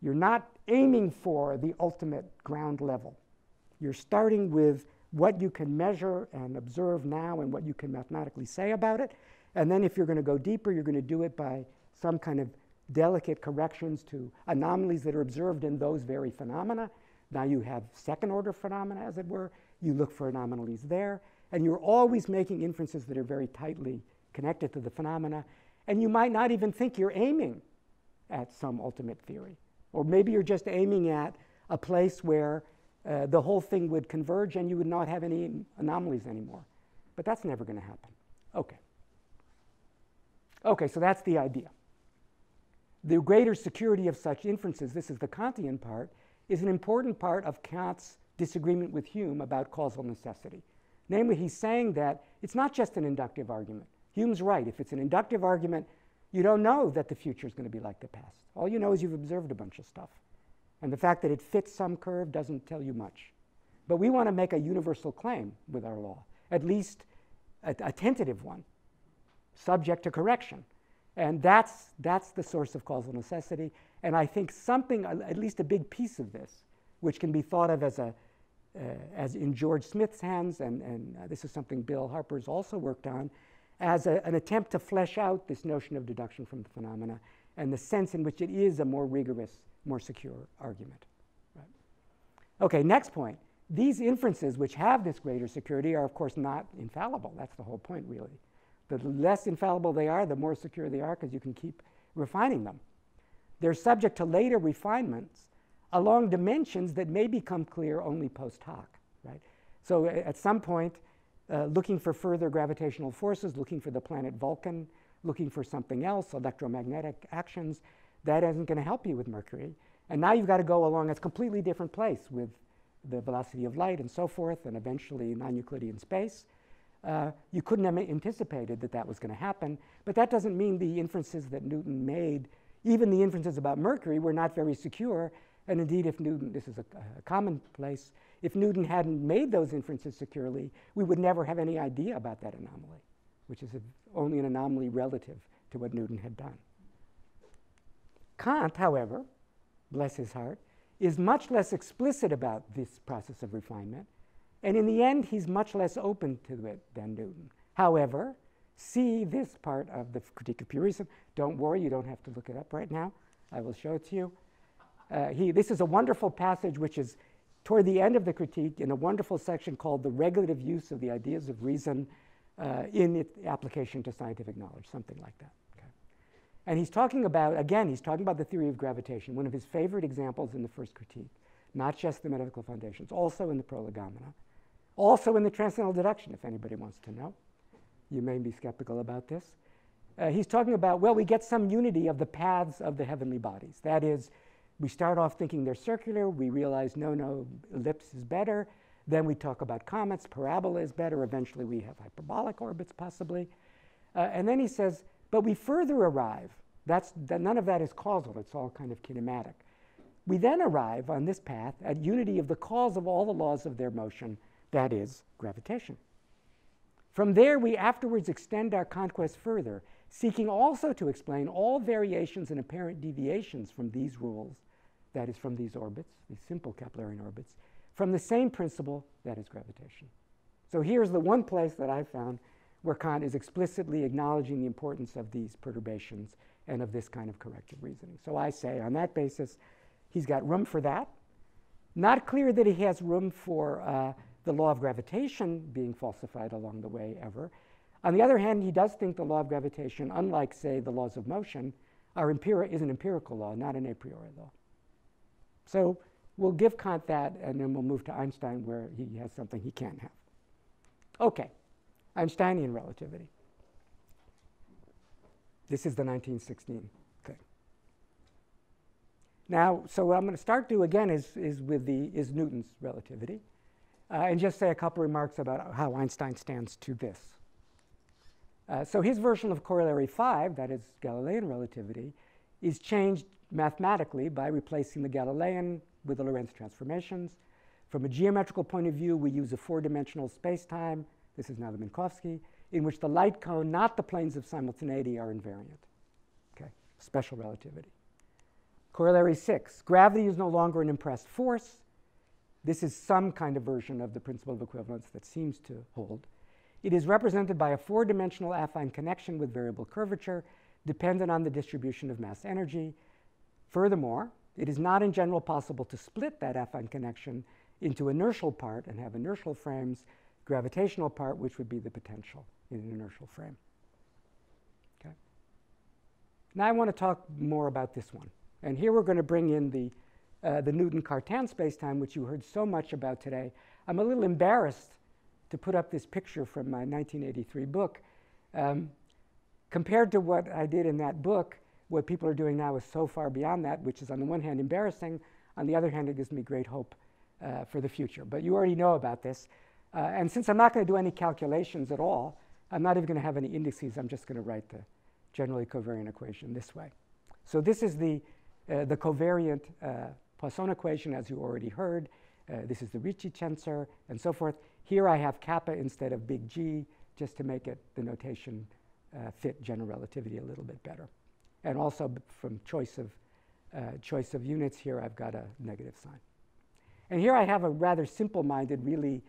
You're not aiming for the ultimate ground level. You're starting with what you can measure and observe now and what you can mathematically say about it. And then if you're going to go deeper, you're going to do it by some kind of delicate corrections to anomalies that are observed in those very phenomena. Now you have second-order phenomena, as it were. You look for anomalies there. And you're always making inferences that are very tightly connected to the phenomena. And you might not even think you're aiming at some ultimate theory. Or maybe you're just aiming at a place where the whole thing would converge and you would not have any anomalies anymore. But that's never going to happen. OK. OK, so that's the idea. The greater security of such inferences, this is the Kantian part, is an important part of Kant's disagreement with Hume about causal necessity. Namely, he's saying that it's not just an inductive argument. Hume's right. If it's an inductive argument, you don't know that the future is going to be like the past. All you know is you've observed a bunch of stuff. And the fact that it fits some curve doesn't tell you much. But we want to make a universal claim with our law, at least a tentative one, subject to correction. And that's the source of causal necessity. And I think something, at least a big piece of this, which can be thought of as, as in George Smith's hands, and this is something Bill Harper's also worked on, as an attempt to flesh out this notion of deduction from the phenomena and the sense in which it is a more rigorous, more secure argument. Right? OK, next point. These inferences which have this greater security are, of course, not infallible. That's the whole point, really. The less infallible they are, the more secure they are, because you can keep refining them. They're subject to later refinements along dimensions that may become clear only post hoc. Right? So at some point, looking for further gravitational forces, looking for the planet Vulcan, looking for something else, electromagnetic actions, that isn't going to help you with Mercury. And now you've got to go along a completely different place with the velocity of light and so forth, and eventually non-Euclidean space. You couldn't have anticipated that that was going to happen. But that doesn't mean the inferences that Newton made, even the inferences about Mercury, were not very secure. And indeed, if Newton, this is a commonplace, if Newton hadn't made those inferences securely, we would never have any idea about that anomaly, which is only an anomaly relative to what Newton had done. Kant, however, bless his heart, is much less explicit about this process of refinement. And in the end, he's much less open to it than Newton. However, see this part of the Critique of Purism. Don't worry, you don't have to look it up right now. I will show it to you. This is a wonderful passage, which is toward the end of the critique in a wonderful section called The Regulative Use of the Ideas of Reason in Its Application to Scientific Knowledge, something like that. Okay. And he's talking about, again, he's talking about the theory of gravitation, one of his favorite examples in the first critique, not just the Metaphysical Foundations, also in the Prolegomena, also in the Transcendental Deduction, if anybody wants to know. You may be skeptical about this. He's talking about, well, we get some unity of the paths of the heavenly bodies. That is, we start off thinking they're circular. We realize, no, ellipse is better. Then we talk about comets. Parabola is better. Eventually, we have hyperbolic orbits, possibly. And then he says, but we further arrive. None of that is causal. It's all kind of kinematic. We then arrive on this path at unity of the cause of all the laws of their motion, that is, gravitation. From there, we afterwards extend our conquest further, seeking also to explain all variations and apparent deviations from these rules, that is, from these orbits, these simple Keplerian orbits, from the same principle, that is gravitation. So here's the one place that I found where Kant is explicitly acknowledging the importance of these perturbations and of this kind of corrective reasoning. So I say, on that basis, he's got room for that. Not clear that he has room for the law of gravitation being falsified along the way ever. On the other hand, he does think the law of gravitation, unlike, say, the laws of motion, is an empirical law, not an a priori law. So we'll give Kant that, and then we'll move to Einstein, where he has something he can't have. OK, Einsteinian relativity. This is the 1916 thing. Now, so what I'm going to start to, again, is Newton's relativity, and just say a couple remarks about how Einstein stands to this. So his version of Corollary 5, that is Galilean relativity, is changed mathematically by replacing the Galilean with the Lorentz transformations. From a geometrical point of view, we use a four-dimensional space-time, this is now the Minkowski, in which the light cone, not the planes of simultaneity, are invariant. Okay, special relativity. Corollary 6, gravity is no longer an impressed force. This is some kind of version of the principle of equivalence that seems to hold. It is represented by a four-dimensional affine connection with variable curvature dependent on the distribution of mass energy. Furthermore, it is not in general possible to split that affine connection into inertial part and have inertial frames, gravitational part, which would be the potential in an inertial frame. Okay. Now I want to talk more about this one. And here we're going to bring in the Newton-Cartan spacetime, which you heard so much about today. I'm a little embarrassed to put up this picture from my 1983 book. Compared to what I did in that book, what people are doing now is so far beyond that, which is on the one hand embarrassing, on the other hand it gives me great hope for the future. But you already know about this. And since I'm not going to do any calculations at all, I'm not even going to have any indices, I'm just going to write the generally covariant equation this way. So this is the covariant Poisson equation, as you already heard. This is the Ricci tensor and so forth. Here I have kappa instead of big G, just to make it the notation fit general relativity a little bit better. And also from choice of units here, I've got a negative sign. And here I have a rather simple-minded, really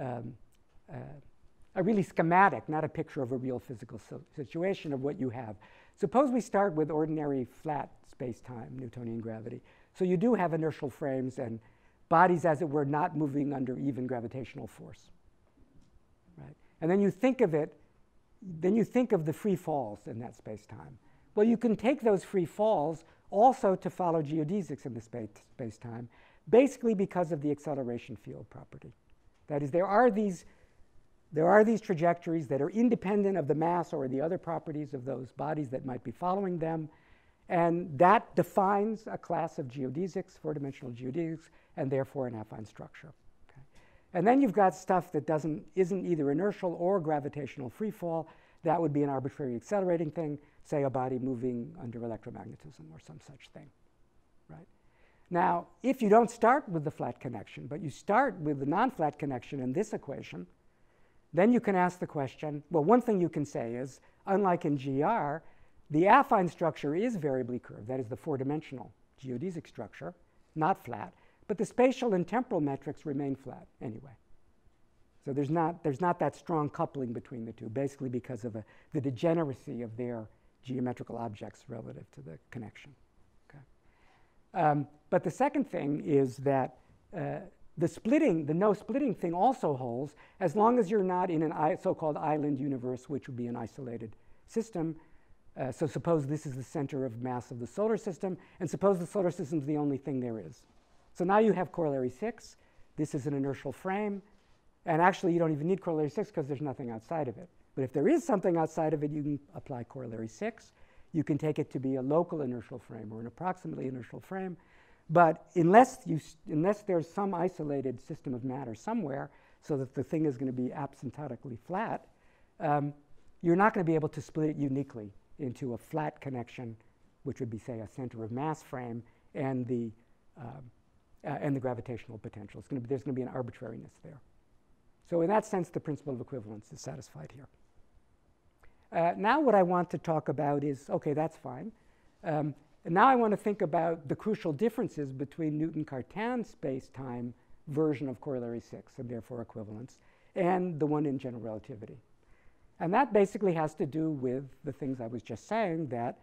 a really schematic, not a picture of a real physical situation of what you have. Suppose we start with ordinary flat space-time, Newtonian gravity. So you do have inertial frames and bodies, as it were, not moving under even gravitational force, right? And then you think of it, then you think of the free falls in that space-time. Well, you can take those free falls also to follow geodesics in the space-time, basically because of the acceleration field property. That is, there are these trajectories that are independent of the mass or the other properties of those bodies that might be following them. And that defines a class of geodesics, four-dimensional geodesics, and therefore an affine structure. Okay. And then you've got stuff that isn't either inertial or gravitational free fall. That would be an arbitrary accelerating thing, say a body moving under electromagnetism or some such thing. Right? Now, if you don't start with the flat connection, but you start with the non-flat connection in this equation, then you can ask the question, well, one thing you can say is, unlike in GR, the affine structure is variably curved, that is the four-dimensional geodesic structure, not flat, but the spatial and temporal metrics remain flat anyway. So there's not that strong coupling between the two, basically because of the degeneracy of their geometrical objects relative to the connection. Okay. But the second thing is that the no-splitting thing also holds as long as you're not in a so-called island universe, which would be an isolated system. So suppose this is the center of mass of the solar system, and suppose the solar system is the only thing there is. So now you have corollary 6. This is an inertial frame. And actually, you don't even need corollary 6 because there's nothing outside of it. But if there is something outside of it, you can apply corollary 6. You can take it to be a local inertial frame or an approximately inertial frame. But unless there's some isolated system of matter somewhere so that the thing is going to be asymptotically flat, you're not going to be able to split it uniquely into a flat connection, which would be, say, a center of mass frame and the gravitational potential. There's going to be an arbitrariness there. So in that sense, the principle of equivalence is satisfied here. Now what I want to talk about is, OK, that's fine. And now I want to think about the crucial differences between Newton-Cartan space-time version of corollary 6, and therefore equivalence, and the one in general relativity. And that basically has to do with the things I was just saying, that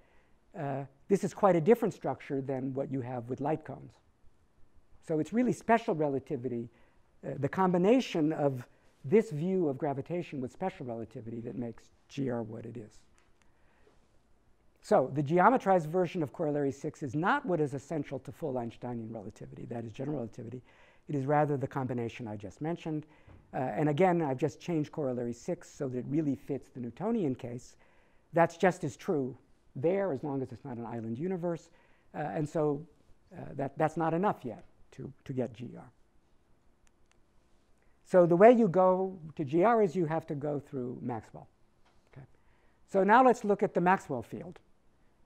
this is quite a different structure than what you have with light cones. So it's really special relativity, the combination of this view of gravitation with special relativity that makes GR what it is. So the geometrized version of Corollary 6 is not what is essential to full Einsteinian relativity, that is general relativity. It is rather the combination I just mentioned. And again, I've just changed Corollary 6 so that it really fits the Newtonian case. That's just as true there, as long as it's not an island universe. And so that's not enough yet to get GR. So the way you go to GR is you have to go through Maxwell. Okay. So now let's look at the Maxwell field.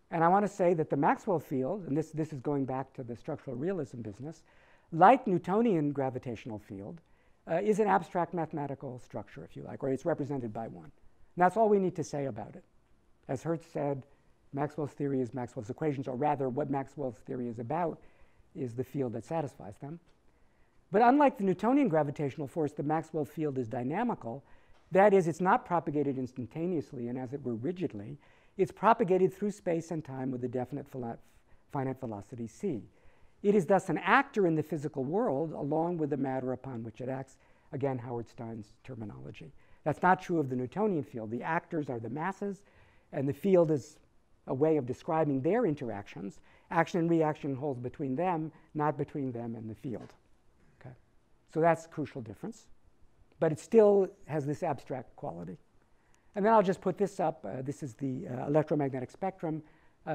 And I want to say that the Maxwell field, and this is going back to the structural realism business, like Newtonian gravitational field, is an abstract mathematical structure, if you like, or it's represented by one. And that's all we need to say about it. As Hertz said, Maxwell's theory is Maxwell's equations, or rather what Maxwell's theory is about is the field that satisfies them. But unlike the Newtonian gravitational force, the Maxwell field is dynamical. That is, it's not propagated instantaneously and, as it were, rigidly. It's propagated through space and time with a definite finite velocity c. It is thus an actor in the physical world along with the matter upon which it acts. Again, Howard Stein's terminology. That's not true of the Newtonian field. The actors are the masses, and the field is a way of describing their interactions. Action and reaction holds between them, not between them and the field. Okay? So that's a crucial difference. But it still has this abstract quality. And then I'll just put this up. This is the electromagnetic spectrum.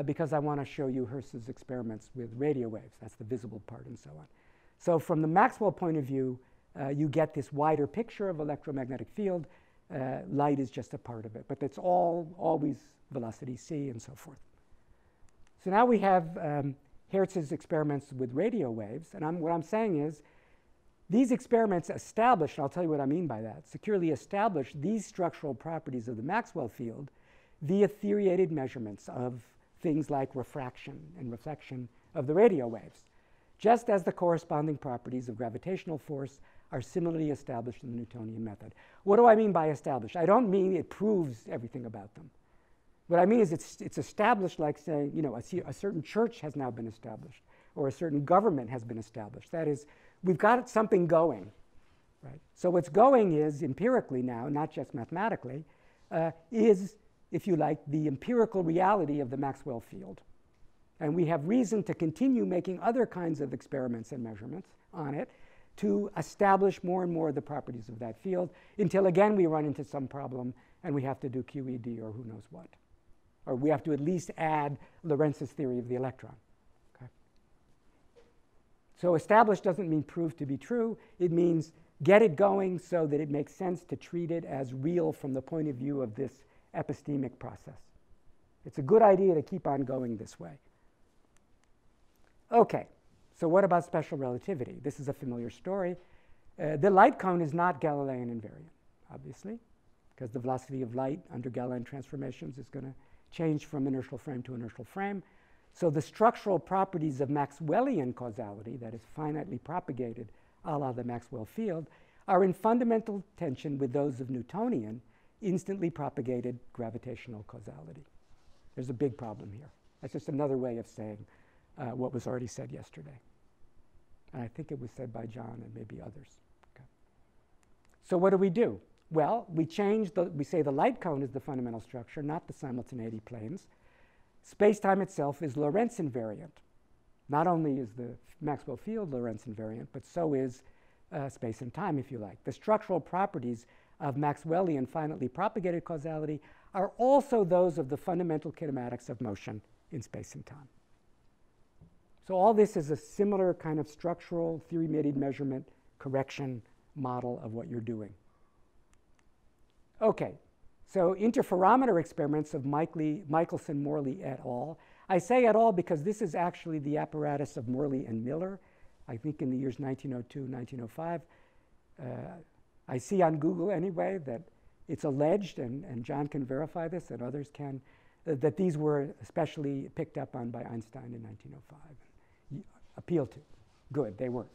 Because I want to show you Hertz's experiments with radio waves. That's the visible part and so on. So from the Maxwell point of view, you get this wider picture of electromagnetic field. Light is just a part of it. But it's all always velocity c and so forth. So now we have Hertz's experiments with radio waves. And what I'm saying is these experiments establish, and I'll tell you what I mean by that, securely establish these structural properties of the Maxwell field via theoretic measurements of things like refraction and reflection of the radio waves, just as the corresponding properties of gravitational force are similarly established in the Newtonian method. What do I mean by established? I don't mean it proves everything about them. What I mean is it's established like saying, you know, a certain church has now been established, or a certain government has been established. That is, we've got something going, right? So what's going is, empirically now, not just mathematically, is, if you like, the empirical reality of the Maxwell field. And we have reason to continue making other kinds of experiments and measurements on it to establish more and more of the properties of that field until, again, we run into some problem and we have to do QED or who knows what. Or we have to at least add Lorentz's theory of the electron. Okay. So established doesn't mean prove to be true. It means get it going so that it makes sense to treat it as real from the point of view of this epistemic process. It's a good idea to keep on going this way. Okay, so what about special relativity? This is a familiar story. The light cone is not Galilean invariant, obviously, because the velocity of light under Galilean transformations is going to change from inertial frame to inertial frame. So the structural properties of Maxwellian causality, that is finitely propagated a la the Maxwell field, are in fundamental tension with those of Newtonian instantly propagated gravitational causality. There's a big problem here. That's just another way of saying what was already said yesterday. And I think it was said by John and maybe others. Okay. So what do? Well, we say the light cone is the fundamental structure, not the simultaneity planes. Space-time itself is Lorentz invariant. Not only is the Maxwell field Lorentz invariant, but so is space and time, if you like. The structural properties of Maxwellian finitely propagated causality are also those of the fundamental kinematics of motion in space and time. So all this is a similar kind of structural theory-mated measurement correction model of what you're doing. Okay, so interferometer experiments of Michelson, Morley et al. I say et al because this is actually the apparatus of Morley and Miller, I think in the years 1902, 1905. I see on Google, anyway, that it's alleged, and John can verify this, and others can, that these were especially picked up on by Einstein in 1905. You appealed to. Good, they were.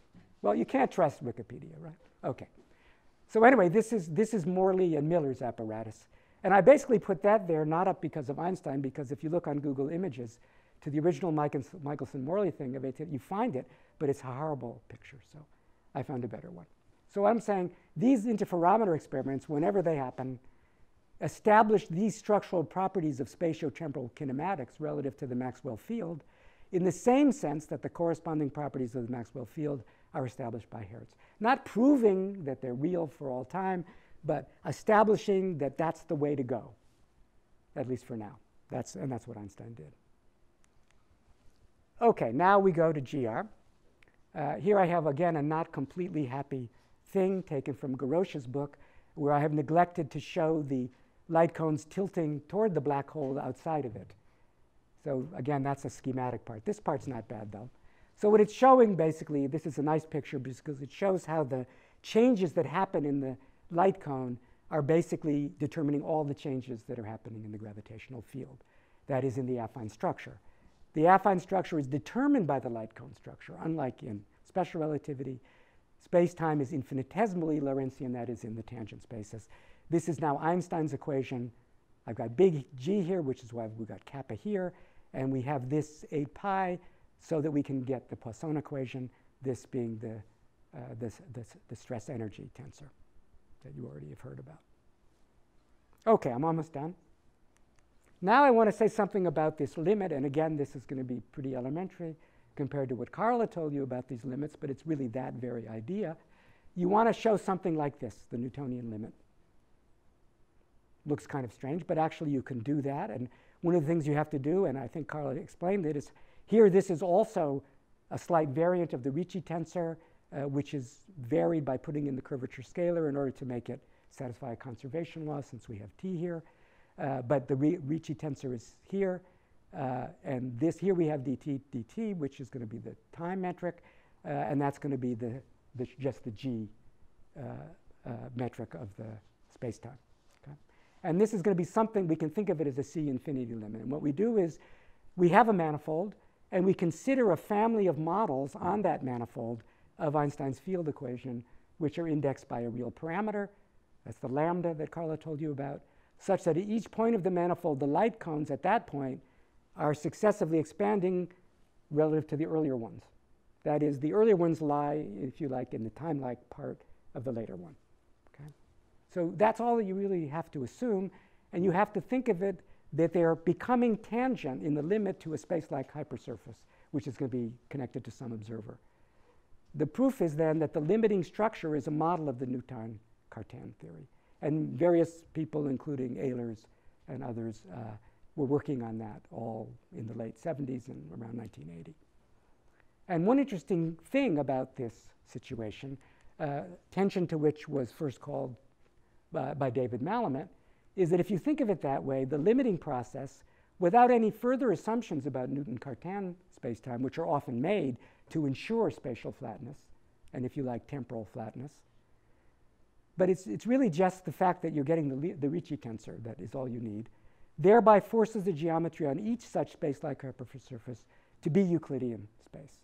Well, you can't trust Wikipedia, right? OK. So anyway, this is Morley and Miller's apparatus. And I basically put that there, not up because of Einstein, because if you look on Google Images to the original Michelson-Morley thing of 18, you find it, but it's a horrible picture. So I found a better one. So I'm saying these interferometer experiments, whenever they happen, establish these structural properties of spatiotemporal kinematics relative to the Maxwell field in the same sense that the corresponding properties of the Maxwell field are established by Hertz. Not proving that they're real for all time, but establishing that that's the way to go, at least for now. And that's what Einstein did. OK, now we go to GR. Here I have, again, a not completely happy thing taken from Garosche's book, where I have neglected to show the light cones tilting toward the black hole outside of it. So again, that's a schematic part. This part's not bad, though. So what it's showing, basically, this is a nice picture because it shows how the changes that happen in the light cone are basically determining all the changes that are happening in the gravitational field, that is, in the affine structure. The affine structure is determined by the light cone structure, unlike in special relativity. Space-time is infinitesimally Lorentzian, that is, in the tangent spaces. This is now Einstein's equation. I've got big G here, which is why we've got kappa here. And we have this 8 pi so that we can get the Poisson equation, this being the stress energy tensor that you already have heard about. OK, I'm almost done. Now I want to say something about this limit. And again, this is going to be pretty elementary compared to what Carla told you about these limits, but it's really that very idea. You want to show something like this, the Newtonian limit. Looks kind of strange, but actually you can do that. And one of the things you have to do, and I think Carla explained it, is here this is also a slight variant of the Ricci tensor, which is varied by putting in the curvature scalar in order to make it satisfy a conservation law since we have T here. But the Ricci tensor is here. And this here we have dt, which is going to be the time metric. And that's going to be just the G metric of the space-time. And this is going to be something we can think of it as a C infinity limit. And what we do is we have a manifold, and we consider a family of models on that manifold of Einstein's field equation, which are indexed by a real parameter. That's the lambda that Carla told you about, such that at each point of the manifold, the light cones at that point are successively expanding relative to the earlier ones. That is, the earlier ones lie, if you like, in the time-like part of the later one. So that's all that you really have to assume. And you have to think of it that they're becoming tangent in the limit to a space-like hypersurface, which is going to be connected to some observer. The proof is then that the limiting structure is a model of the Newton-Cartan theory. And various people, including Ehlers and others, were working on that all in the late 70s and around 1980. And one interesting thing about this situation, tension to which was first called by David Malumet, is that if you think of it that way, the limiting process, without any further assumptions about Newton-Cartan spacetime, which are often made to ensure spatial flatness, and if you like, temporal flatness. But it's really just the fact that you're getting the Ricci tensor that is all you need, thereby forces the geometry on each such space-like hypersurface to be Euclidean space.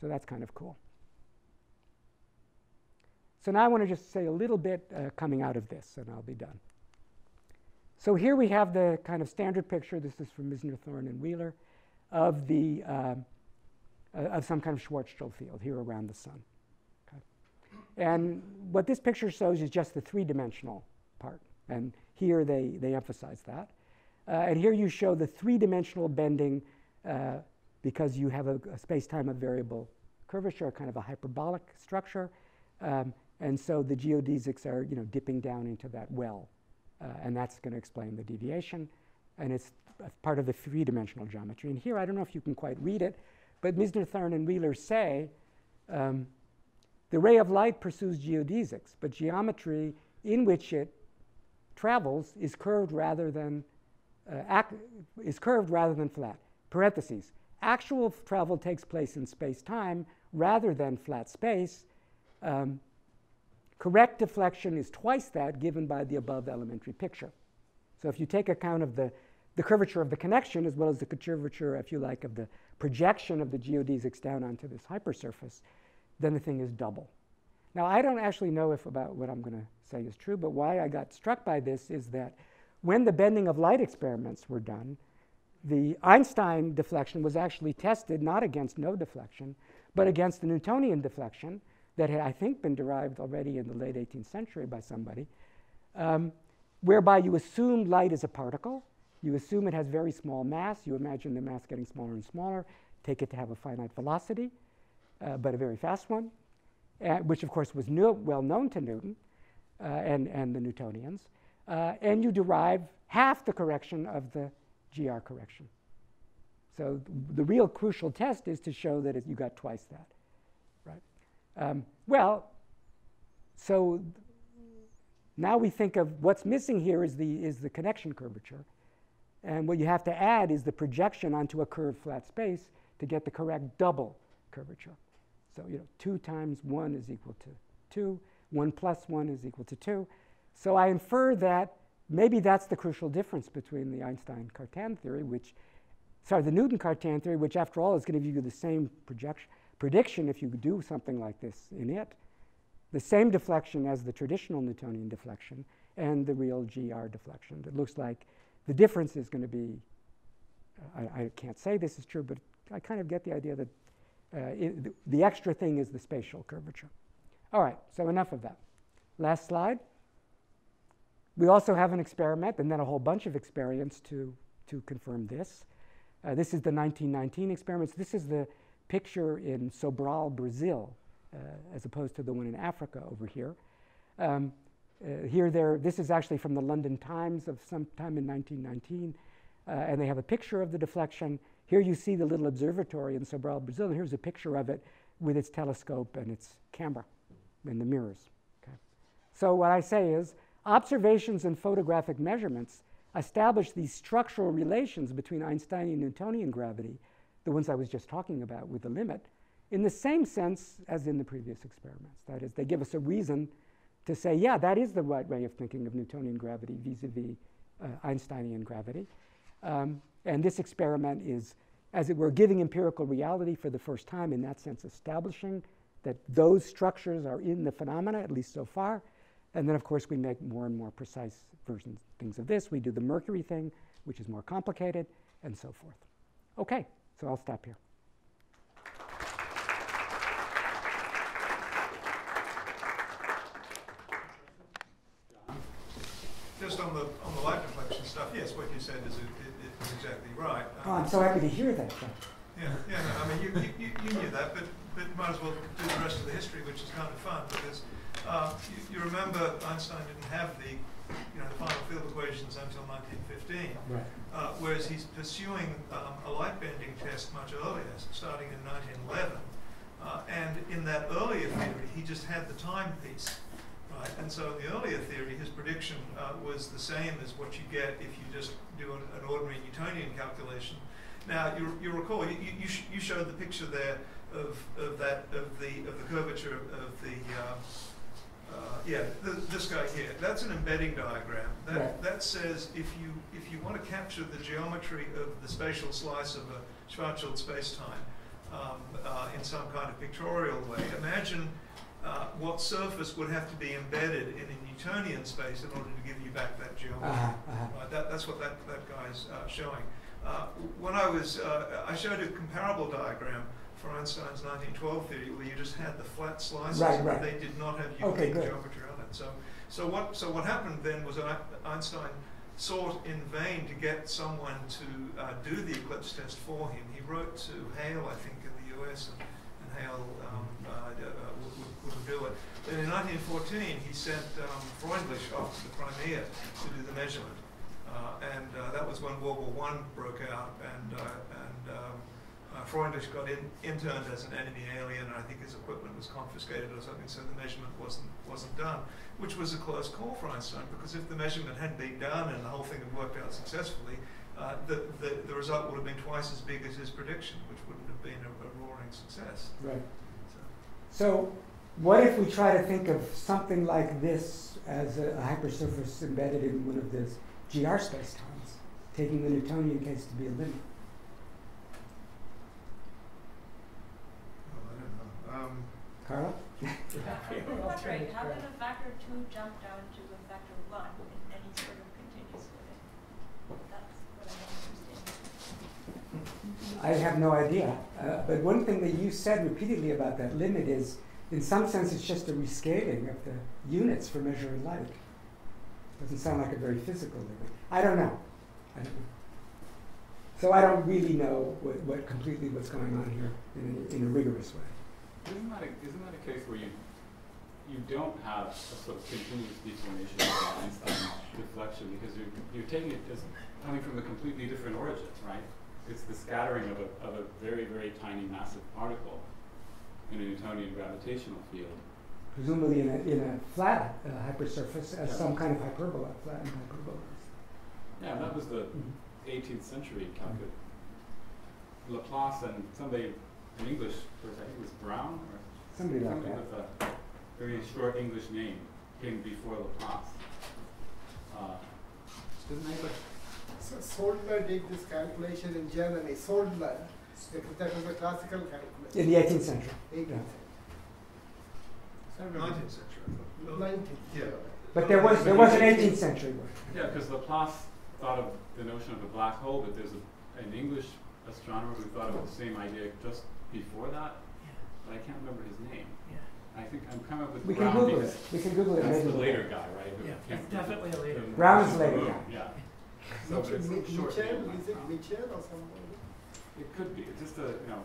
So that's kind of cool. So now I want to just say a little bit coming out of this, and I'll be done. So here we have the kind of standard picture. This is from Misner, Thorne, and Wheeler of the of some kind of Schwarzschild field here around the sun. Okay. And what this picture shows is just the three-dimensional part, and here they emphasize that. And here you show the three-dimensional bending because you have a space-time of variable curvature, a kind of a hyperbolic structure. And so the geodesics are, dipping down into that well. And that's going to explain the deviation. And it's part of the three-dimensional geometry. And here, I don't know if you can quite read it, but Misner, Thorne, and Wheeler say the ray of light pursues geodesics, but geometry in which it travels is curved rather than flat. Parentheses. Actual travel takes place in space-time rather than flat space. Correct deflection is twice that given by the above elementary picture. So if you take account of the curvature of the connection as well as the curvature, if you like, of the projection of the geodesics down onto this hypersurface, then the thing is double. Now, I don't actually know if about what I'm going to say is true, but why I got struck by this is that when the bending of light experiments were done, the Einstein deflection was actually tested not against no deflection, but against the Newtonian deflection, that had, I think, been derived already in the late 18th century by somebody, whereby you assume light is a particle. You assume it has very small mass. You imagine the mass getting smaller and smaller. Take it to have a finite velocity, but a very fast one, which, of course, was well known to Newton and the Newtonians. And you derive half the correction of the GR correction. So the real crucial test is to show that you got twice that. Right? Well, so now we think of what's missing here is the connection curvature. And what you have to add is the projection onto a curved flat space to get the correct double curvature. So 2 times 1 is equal to 2. 1 plus 1 is equal to 2. So I infer that maybe that's the crucial difference between the Einstein-Cartan theory, which, sorry, the Newton-Cartan theory, which after all is going to give you the same prediction if you do something like this in it, the same deflection as the traditional Newtonian deflection and the real GR deflection. It looks like the difference is going to be, I can't say this is true, but I kind of get the idea that the extra thing is the spatial curvature. All right, so enough of that. Last slide. We also have an experiment and then a whole bunch of experiments to confirm this. This is the 1919 experiments. This is the picture in Sobral, Brazil, as opposed to the one in Africa over here. This is actually from the London Times of sometime in 1919, and they have a picture of the deflection. Here you see the little observatory in Sobral, Brazil, and here's a picture of it with its telescope and its camera and the mirrors. Okay. So what I say is, observations and photographic measurements establish these structural relations between Einsteinian and Newtonian gravity, the ones I was just talking about with the limit, in the same sense as in the previous experiments. That is, they give us a reason to say, yeah, that is the right way of thinking of Newtonian gravity vis-a-vis Einsteinian gravity. And this experiment is, as it were, giving empirical reality for the first time, in that sense establishing that those structures are in the phenomena, at least so far. And then, of course, we make more and more precise versions things of this. We do the mercury thing, which is more complicated, and so forth. OK, so I'll stop here. Just on the light reflection stuff, yes, what you said is exactly right. Oh, I'm so happy to hear that. Yeah, no, I mean, you knew that, but might as well do the rest of the history, which is kind of fun, because you remember Einstein didn't have the final field equations until 1915, right. Whereas he's pursuing a light-bending test much earlier, starting in 1911. And in that earlier theory, he just had the time piece. Right? And so in the earlier theory, his prediction was the same as what you get if you just do an ordinary Newtonian calculation. Now, you recall, you showed the picture there of the curvature of the this guy here. That's an embedding diagram. That says if you want to capture the geometry of the spatial slice of a Schwarzschild spacetime in some kind of pictorial way, imagine what surface would have to be embedded in a Newtonian space in order to give you back that geometry. Right? That's what that guy's showing. When I showed a comparable diagram for Einstein's 1912 theory, where you just had the flat slices, but they did not have unique geometry on it. So what happened then was Einstein sought in vain to get someone to do the eclipse test for him. He wrote to Hale, I think, in the U.S., and Hale wouldn't do it. Then in 1914, he sent Freundlich off to the Crimea to do the measurement. And that was when World War I broke out, and Freundlich got interned as an enemy alien, and I think his equipment was confiscated or something, so the measurement wasn't done, which was a close call for Einstein, because if the measurement had been done and the whole thing had worked out successfully, the result would have been twice as big as his prediction, which wouldn't have been a roaring success. Right. So what if we try to think of something like this as a hypersurface embedded in one of these GR spacetimes, taking the Newtonian case to be a limit? Well, I don't know. Carla? Wondering, how did a factor 2 jump down to a factor 1 in any sort of continuous limit? That's what I understand. I have no idea. But one thing that you said repeatedly about that limit is in some sense, it's just a rescaling of the units for measuring light. Doesn't sound like a very physical limit. I don't know. So I don't really know what completely what's going on here in a rigorous way. Isn't that a case where you don't have a sort of continuous deformation of Einstein deflection, because you're taking it as coming from a completely different origin, right? It's the scattering of a very, very tiny massive particle in a Newtonian gravitational field. Presumably in a flat hypersurface as some kind of hyperbola, flattened hyperbola. Yeah, that was the 18th century calculus. Laplace and somebody, an English person, I think it was Brown, or somebody like that, with a very short English name, came before Laplace. Doesn't anybody? So Soldler did this calculation in Germany. Soldler, that was a classical calculation. In the 18th century. 19th century. No. 19th. Yeah. But there was an 18th century one. Yeah, because Laplace thought of the notion of a black hole, but there's an English astronomer who thought of the same idea just before that, but I can't remember his name. Yeah. I think I'm coming up with Brown. We can Google it. That's the later guy, right? Yeah, it's definitely a later guy. Brown's later guy. Yeah. So it's short. Is it Mitchell or something? It could be. It's just a, you know.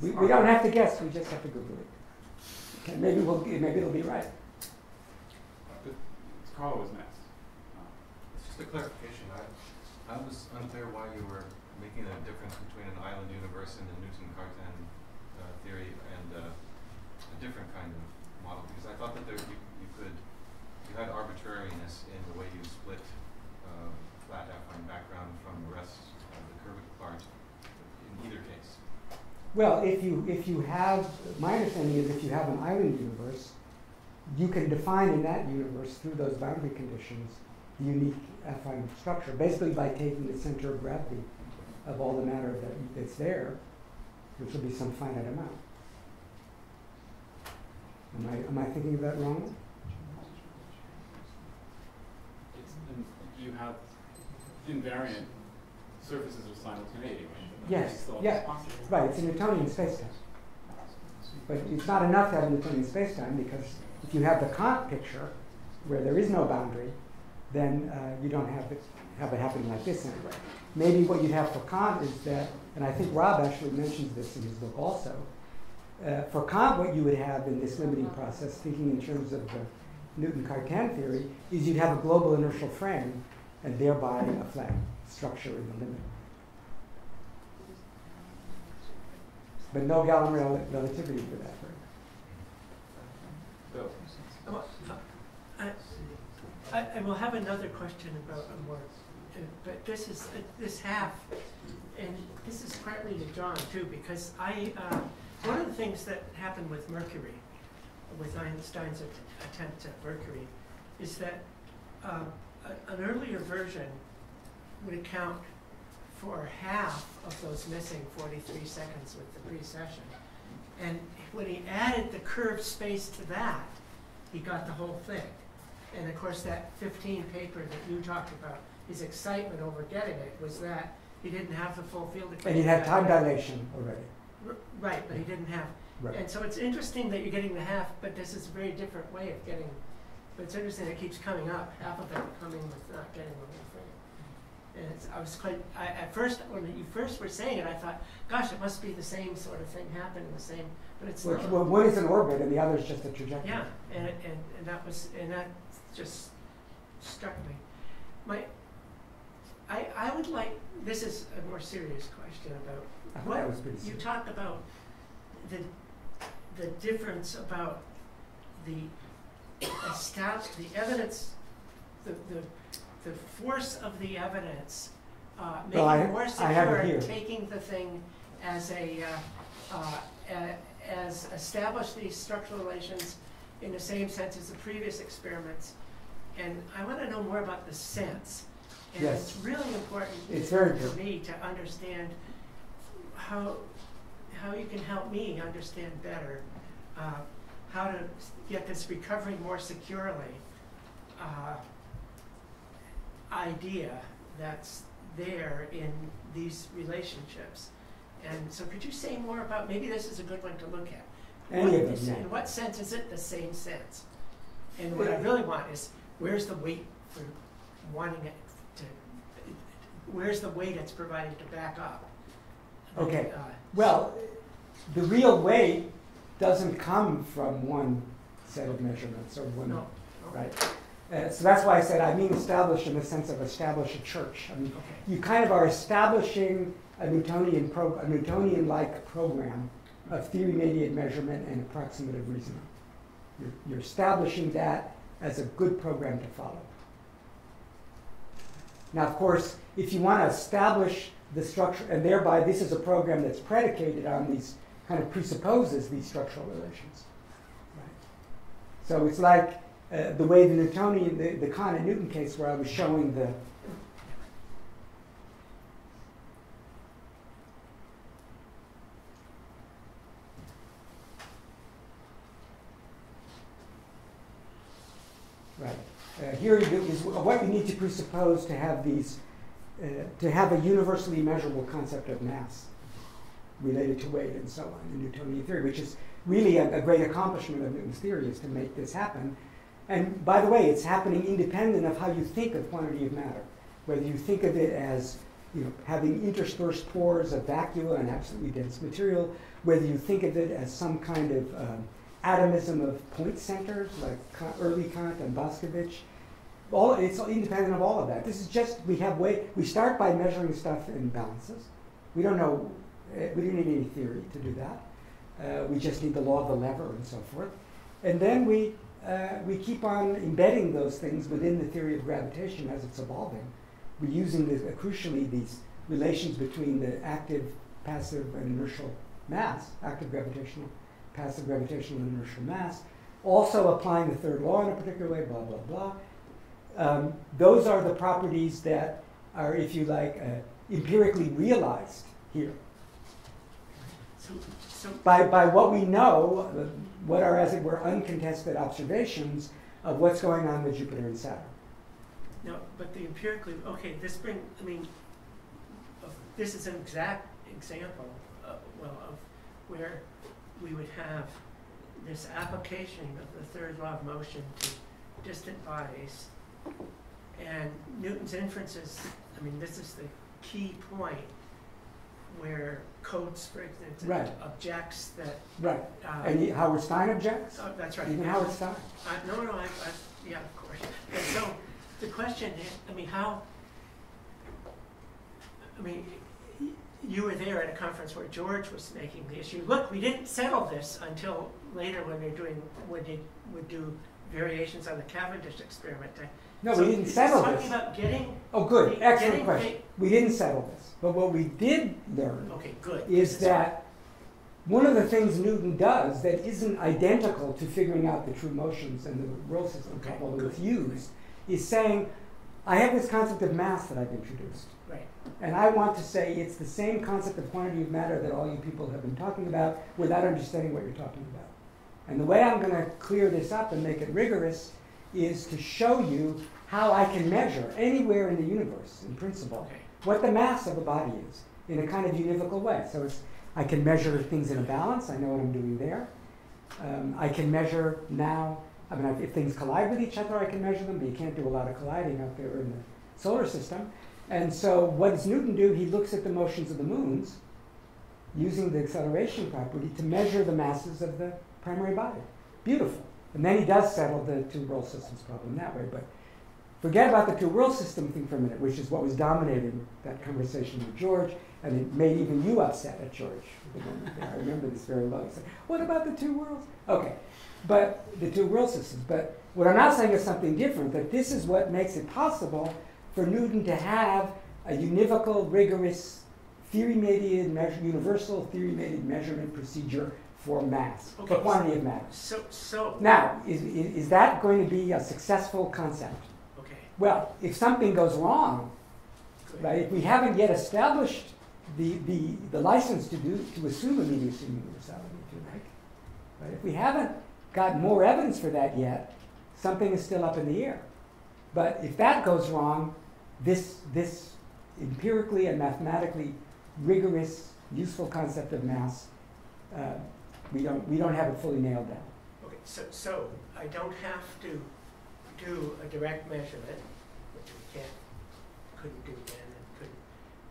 We don't have to guess. We just have to Google it. And maybe it'll be right. Carl was next. It's just a clarification. I was unclear why you were making that difference between an island universe and the Newton-Cartan theory and a different kind of model, because I thought that there you had arbitrariness in the way you split flat affine background from the rest of the curved part in either case. Well, if you have, my understanding is if you have an island universe, you can define in that universe through those boundary conditions the unique affine structure, basically by taking the center of gravity of all the matter that's there, which will be some finite amount. Am I thinking of that wrong? You have invariant surfaces of simultaneity, right? Yes. Yeah. Right. It's a Newtonian spacetime, but it's not enough to have a Newtonian spacetime, because if you have the Kant picture, where there is no boundary, then you don't have it happening like this anyway. Maybe what you'd have for Kant is that, and I think Rob actually mentions this in his book also. For Kant, what you would have in this limiting process, thinking in terms of the Newton-Cartan theory, is you'd have a global inertial frame, and thereby a flat structure in the limit. But no Galen relativity for that. Bill. I will have another question about a more, but this is this half, and this is partly to John too, because one of the things that happened with Mercury, with Einstein's attempt at Mercury, is that an earlier version would account for half of those missing 43 seconds with the precession. And when he added the curved space to that, he got the whole thing. And of course, that 15 paper that you talked about, his excitement over getting it was that he didn't have the full field equation. And he had time dilation already. Right, but he didn't have. Right. And so it's interesting that you're getting the half, but this is a very different way of getting. But it's interesting that it keeps coming up, half of it coming with not getting the whole thing. And I was quite, at first, when you first were saying it, I thought, gosh, it must be the same sort of thing happening, the same, but it's not. Well, one is an orbit and the other is just a trajectory. Yeah, and that just struck me. I would like, this is a more serious question about what you talked about, the difference about the evidence, the force of the evidence, making more secure, and taking the thing as as establish these structural relations in the same sense as the previous experiments. And I want to know more about the sense. And yes, it's really important for me to understand how you can help me understand better how to get this recovery more securely. Idea that's there in these relationships. And so could you say more about, maybe this is a good one to look at, any of them. In what sense is it the same sense? And what I really want is, where's the weight for wanting it to, where's the weight it's provided to back up? Okay, well, the real weight doesn't come from one set of measurements or one, no. Right? So that's why I said I mean establish in the sense of establish a church. I mean, okay. You kind of are establishing a Newtonian Newtonian-like program of theory-mediated measurement and approximative reasoning. You're establishing that as a good program to follow. Now, of course, if you want to establish the structure, and thereby this is a program that's predicated on these, kind of presupposes these structural relations. Right? So it's like the way the Newtonian, the Kahn and Newton case where I was showing the, here is what you need to presuppose to have these, to have a universally measurable concept of mass related to weight and so on in Newtonian theory, which is really a great accomplishment of Newton's theory, is to make this happen. And by the way, it's happening independent of how you think of quantity of matter, whether you think of it as, you know, having interspersed pores of vacua and absolutely dense material, whether you think of it as some kind of atomism of point centers like early Kant and Boscovich. All, it's independent of all of that. This is just, we have we start by measuring stuff in balances. We don't know, we don't need any theory to do that. We just need the law of the lever and so forth. And then we keep on embedding those things within the theory of gravitation as it's evolving. We're using, this, crucially, these relations between the active, passive, and inertial mass, active gravitational, passive gravitational, and inertial mass, also applying the third law in a particular way, blah, blah, blah. Those are the properties that are, if you like, empirically realized here. So by what we know, what are, as it were, uncontested observations of what's going on with Jupiter and Saturn. No, but the empirically, okay, this brings, I mean, this is an exact example, well, of where we would have this application of the third law of motion to distant bodies, and Newton's inferences, I mean, this is the key point where Coates, for instance, right, objects that... Right. And Howard Stein objects? Oh, that's right. Even Howard Stein? Yeah, of course. And so the question is, I mean, how... I mean, you were there at a conference where George was making the issue. Look, we didn't settle this until later when they're doing, when they would do variations on the Cavendish experiment. No, so we didn't settle this. Talking about getting. Oh, good, excellent question. We didn't settle this, but what we did learn. Okay, good. Is that one of the things Newton does that isn't identical to figuring out the true motions and the roll system, okay, although it's used, is saying, I have this concept of mass that I've introduced, right, and I want to say it's the same concept of quantity of matter that all you people have been talking about without understanding what you're talking about. And the way I'm going to clear this up and make it rigorous is to show you how I can measure anywhere in the universe, in principle, okay, what the mass of a body is in a kind of univocal way. So it's, I can measure things in a balance. I know what I'm doing there. I can measure now. I mean, if things collide with each other, I can measure them, but you can't do a lot of colliding out there in the solar system. And so what does Newton do? He looks at the motions of the moons using the acceleration property to measure the masses of the primary body. Beautiful. And then he does settle the two world systems problem that way. But forget about the two world system thing for a minute, which is what was dominating that conversation with George, and it made even you upset at George. I remember this very well. He said, what about the two worlds? Okay, but the two world systems. But what I'm not saying is something different, that this is what makes it possible for Newton to have a univocal, rigorous, theory-mediated, universal theory-mediated measurement procedure for mass, okay, the quantity of matter. So now, is that going to be a successful concept? Okay. Well, if something goes wrong, right, if we haven't yet established the license to assume immediacy and universality, if you like, right, if we haven't got more evidence for that yet, something is still up in the air. But if that goes wrong, this empirically and mathematically rigorous, useful concept of mass We don't have it fully nailed down. Okay, so I don't have to do a direct measurement, which we can't, couldn't do then, and couldn't.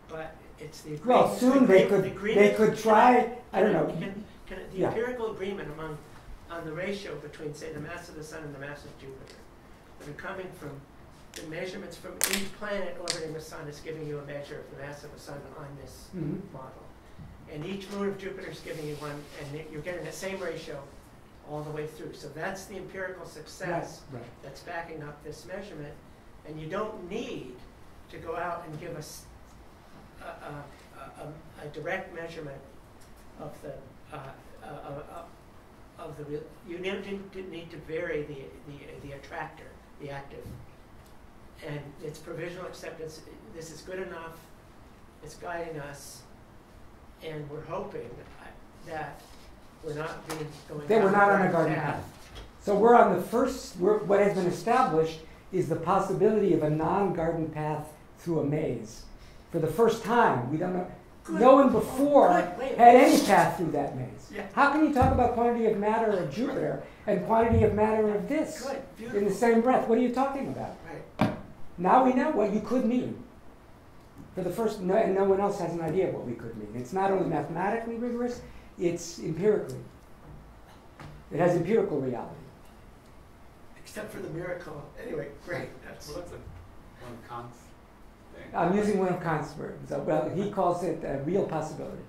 But it's the agreement. Well, soon they could try. I don't know. Can the empirical agreement on the ratio between, say, the mass of the Sun and the mass of Jupiter that are coming from the measurements from each planet orbiting the Sun is giving you a measure of the mass of the Sun on this model. And each moon of Jupiter is giving you one, and you're getting the same ratio all the way through. So that's the empirical success that's backing up this measurement. And you don't need to go out and give us a direct measurement of the real. You didn't need to vary the attractor, the active, and it's provisional acceptance. This is good enough. It's guiding us. And we're hoping that we're not being going. That we're not on a garden path. So we're on the first. What has been established is the possibility of a non-garden path through a maze. For the first time, we don't know. No one before had any path through that maze. Yeah. How can you talk about quantity of matter of Jupiter and quantity of matter of this in the same breath? What are you talking about? Right. Now we know what you could mean. For the first, no one else has an idea of what we could mean. It's not only mathematically rigorous, it's empirically. It has empirical reality. Except for the miracle. Anyway, great. That's what's one of Kant's thing. I'm using one of Kant's words. Well, he calls it a real possibility.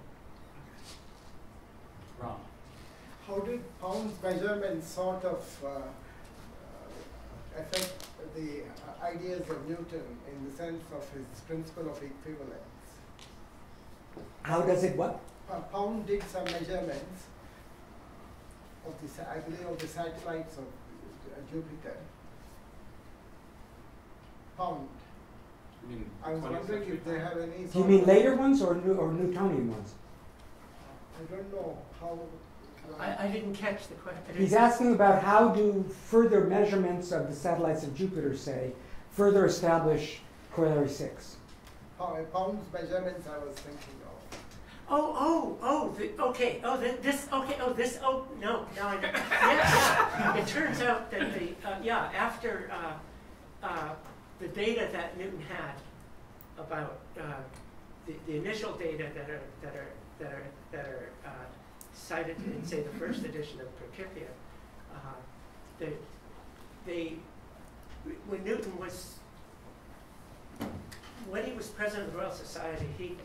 Wrong. How did Pound's measurement sort of affect the ideas of Newton in the sense of his principle of equivalence? How does it what? Pound did some measurements of the, I believe, of the satellites of Jupiter. Pound. You mean I was wondering if they have any. Do you mean later ones or Newtonian ones? I don't know how. I didn't catch the question. He's asking about how do further measurements of the satellites of Jupiter, say, further establish corollary 6? Pound's measurements I was thinking of. It turns out that the, after the data that Newton had about the initial data that are cited in, say, the first edition of Principia, when Newton was, when he was president of the Royal Society, he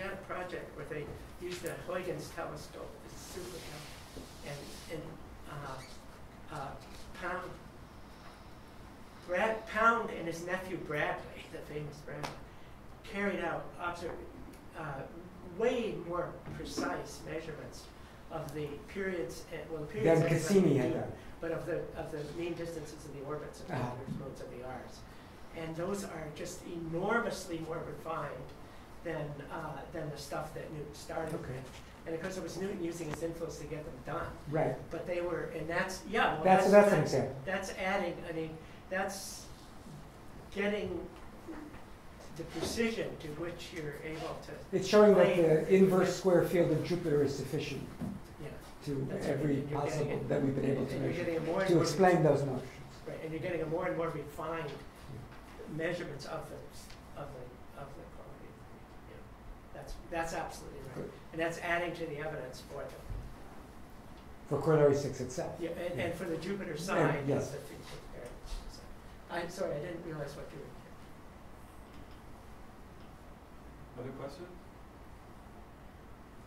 had a project where they used the Huygens telescope, and Pound and his nephew Bradley, the famous Bradley, carried out way more precise measurements of the periods, than Cassini had done, but of the mean distances in the orbits of the moons of the R's, and those are just enormously more refined than the stuff that Newton started with. And of course, it was Newton using his influence to get them done. Right. But they were, and that's that's an example. That's adding. I mean, that's getting the precision to which you're able to. It's showing that the inverse square field of Jupiter is sufficient to every possible that we've been able to measure to explain those notions. Right, and you're getting a more and more refined measurements of the quality. Yeah. That's absolutely right, and that's adding to the evidence for them. For corollary 6 itself. Yeah, and for the Jupiter side. Yeah, yes. I'm sorry, I didn't realize what you were. Other questions?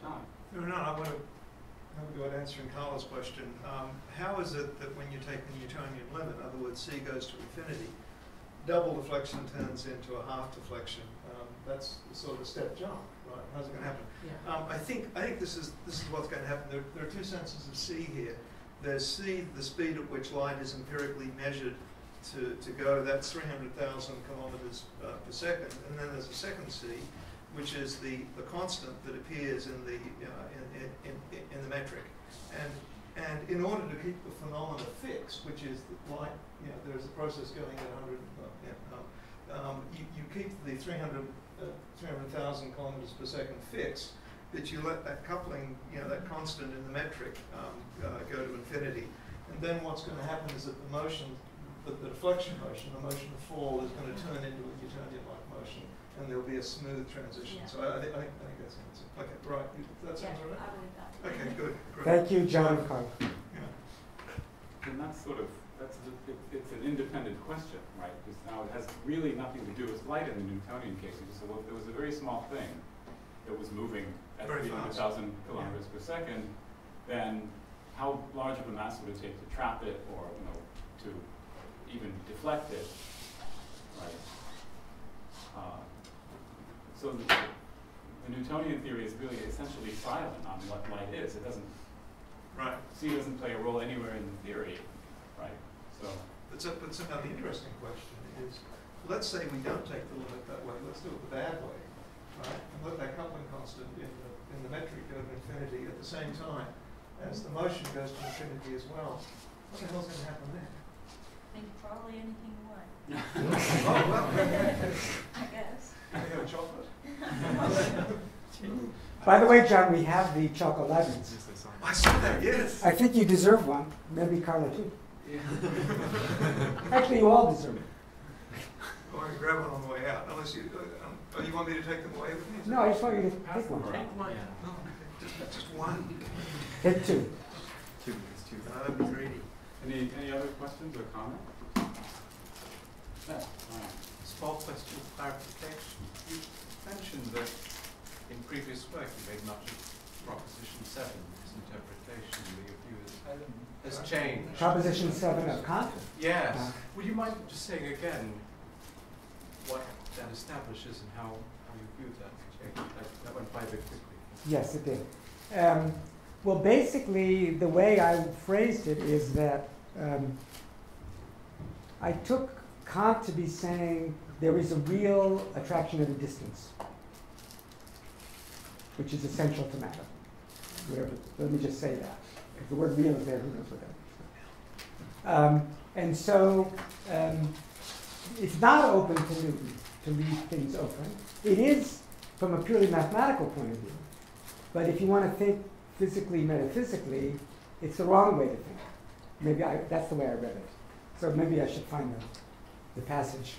Tom? No, I want to go at answering Carla's question. How is it that when you take the Newtonian limit, in other words, c goes to infinity, double deflection turns into a half deflection? That's sort of a step jump, right? How's it going to happen? Yeah. I think this is what's going to happen. There are two senses of c here. There's c, the speed at which light is empirically measured to go. That's 300,000 kilometers per second. And then there's a second c, which is the constant that appears in the in the metric, and in order to keep the phenomena fixed, which is the light, there's a process going at 100. You keep the 300,000 kilometers per second fixed, that you let that coupling, that constant in the metric go to infinity. And then what's going to happen is that the motion, the deflection motion, the motion of fall is going to turn into a Newtonian-like motion, and there'll be a smooth transition. Yeah. So I think that's the answer. Okay, right. That sounds right? I believe that. Okay, good. Great. Thank you, John Carp. Yeah. And that's sort of, it's an independent question, right? Because now it has really nothing to do with light in the Newtonian case. So well, there was a very small thing that was moving at 300,000 kilometers per second, then how large of a mass would it take to trap it, or to even deflect it, right? So the Newtonian theory is really essentially silent on what light is. It doesn't, C doesn't play a role anywhere in the theory, right? So that's another interesting question. Is let's say we don't take the limit that way. Let's do it the bad way, right? And let that coupling constant in the metric go to infinity at the same time as the motion goes to infinity as well. What the hell's going to happen then? I think probably anything would. Oh, well. I guess. Can we have chocolate? By the way, John, we have the chocolate lemons. I saw that, yes. I think you deserve one. Maybe Carla, too. Yeah. Actually, you all deserve it. Well, I can grab one on the way out. Unless you, oh, you want me to take them away with me? No, I just want you to take one. Take one. No, just one. Hit two. Two. It's two. That'd be greedy. Any other questions or comments? No. Small question of clarification. You mentioned that in previous work you made much of Proposition 7, this interpretation that your view has changed. Proposition 7 of Kant? Yes. Would you mind just saying again what that establishes and how you view that change? That went by a bit quickly. Yes, it did. Well, basically, the way I phrased it is that I took Kant to be saying there is a real attraction at a distance, which is essential to matter. Let me just say that. If the word real is there, who knows what that is. And so it's not open to Newton to leave things open. It is from a purely mathematical point of view. But if you want to think physically, metaphysically, it's the wrong way to think. Maybe that's the way I read it. So maybe I should find the passage.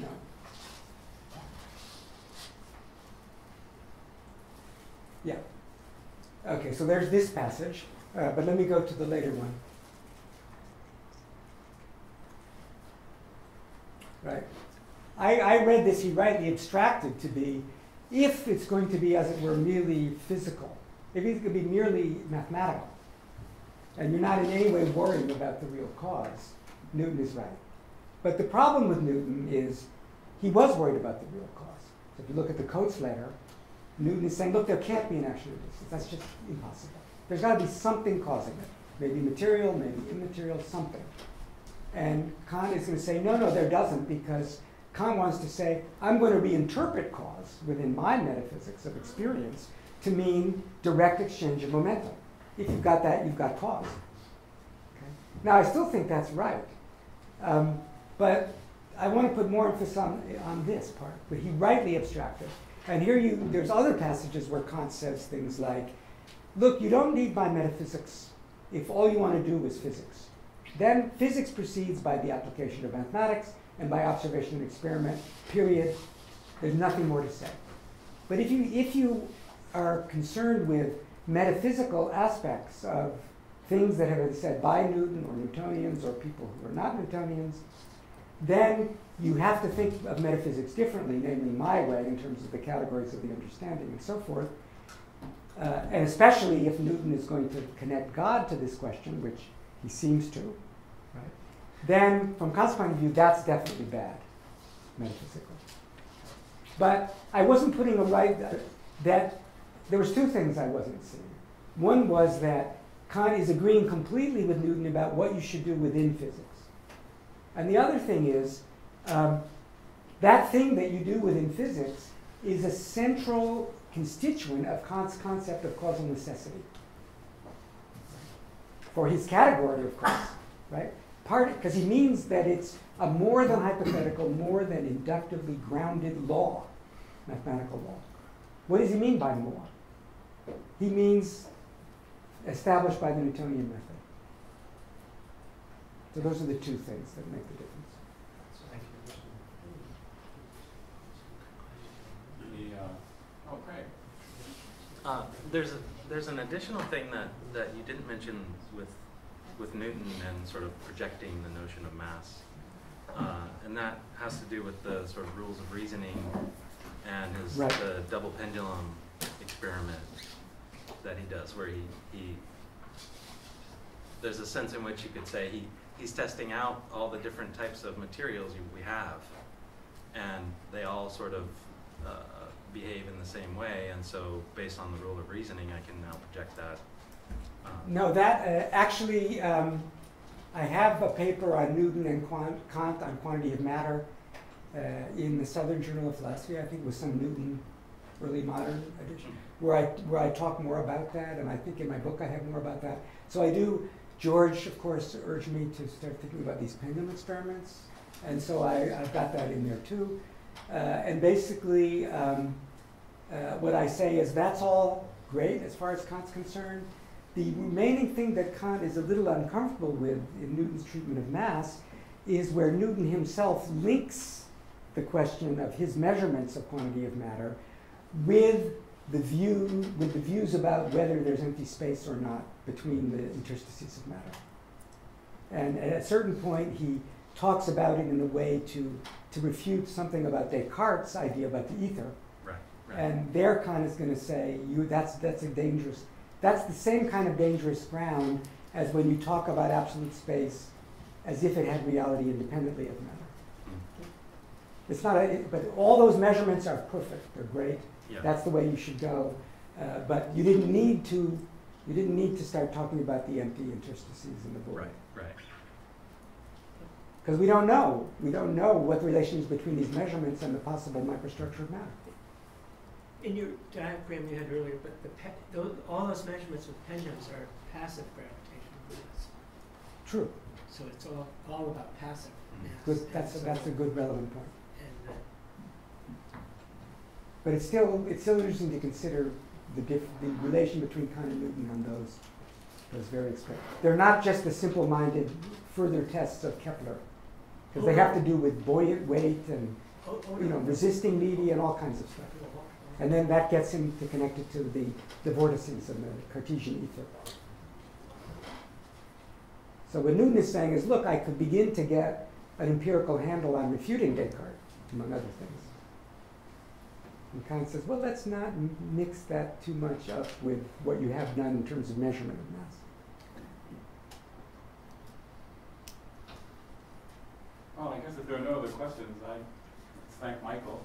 No. Yeah. Okay, so there's this passage. But let me go to the later one. Right. I read this, he rightly abstracted to be, if it's going to be, as it were, merely physical, if it's going to be merely mathematical, and you're not in any way worrying about the real cause, Newton is right. But the problem with Newton is he was worried about the real cause. So if you look at the Coates letter, Newton is saying, look, there can't be an actual distance. That's just impossible. There's got to be something causing it. Maybe material, maybe immaterial, something. And Kant is going to say, no, no, there doesn't, because Kant wants to say, I'm going to reinterpret cause within my metaphysics of experience to mean direct exchange of momentum. If you've got that, you've got cause. Okay? Now, I still think that's right. But I want to put more emphasis on this part, but he rightly abstracted. And here there's other passages where Kant says things like, look, you don't need my metaphysics if all you want to do is physics. Then physics proceeds by the application of mathematics, and by observation and experiment, period. There's nothing more to say. But if you are concerned with metaphysical aspects of things that have been said by Newton or Newtonians or people who are not Newtonians, then you have to think of metaphysics differently, namely my way, in terms of the categories of the understanding and so forth. And especially if Newton is going to connect God to this question, which he seems to, right? Then, from Kant's point of view, that's definitely bad, metaphysically. But I wasn't putting a right that there was two things I wasn't seeing. One was that Kant is agreeing completely with Newton about what you should do within physics. And the other thing is, that thing that you do within physics is a central constituent of Kant's concept of causal necessity, for his category, of course, right? part, because he means that it's a more than hypothetical, more than inductively grounded law, mathematical law. What does he mean by more? He means established by the Newtonian method. So those are the two things that make the difference. Okay. There's an additional thing that you didn't mention with Newton and sort of projecting the notion of mass, and that has to do with the sort of rules of reasoning and his the double pendulum experiment that he does, where he there's a sense in which you could say he's testing out all the different types of materials we have, and they all sort of behave in the same way, and so based on the rule of reasoning, I can now project that. No, that actually, I have a paper on Newton and Kant on quantity of matter in the Southern Journal of Philosophy. I think it was some Newton early modern edition, where I talk more about that, and I think in my book I have more about that. So I do. George, of course, urged me to start thinking about these pendulum experiments, and so I've got that in there too. And basically, what I say is that's all great as far as Kant's concerned. The remaining thing that Kant is a little uncomfortable with in Newton's treatment of mass is where Newton himself links the question of his measurements of quantity of matter with the views about whether there's empty space or not between the interstices of matter. And at a certain point, he talks about it in a way to refute something about Descartes' idea about the ether. Right. And there Kant is going to say, that's the same kind of dangerous ground as when you talk about absolute space as if it had reality independently of matter. It's not, but all those measurements are perfect, they're great. Yeah. That's the way you should go. But you didn't need to start talking about the empty interstices in the void. Right. Because we don't know what the relation is between these measurements and the possible microstructure of matter. In your diagram you had earlier, but all those measurements with pendulums are passive gravitational movements. True. So it's all about passive. Good, that's a good relevant point. But it's still interesting to consider the relation between Kant and Newton on those very experiments. They're not just the simple-minded further tests of Kepler, because they have to do with buoyant weight and resisting media and all kinds of stuff. And then that gets him to connect it to the vortices of the Cartesian ether. So what Newton is saying is, look, I could begin to get an empirical handle on refuting Descartes, among other things. And Kant says, well, let's not mix that too much up with what you have done in terms of measurement of mass. Well, I guess if there are no other questions, I'd thank Michael.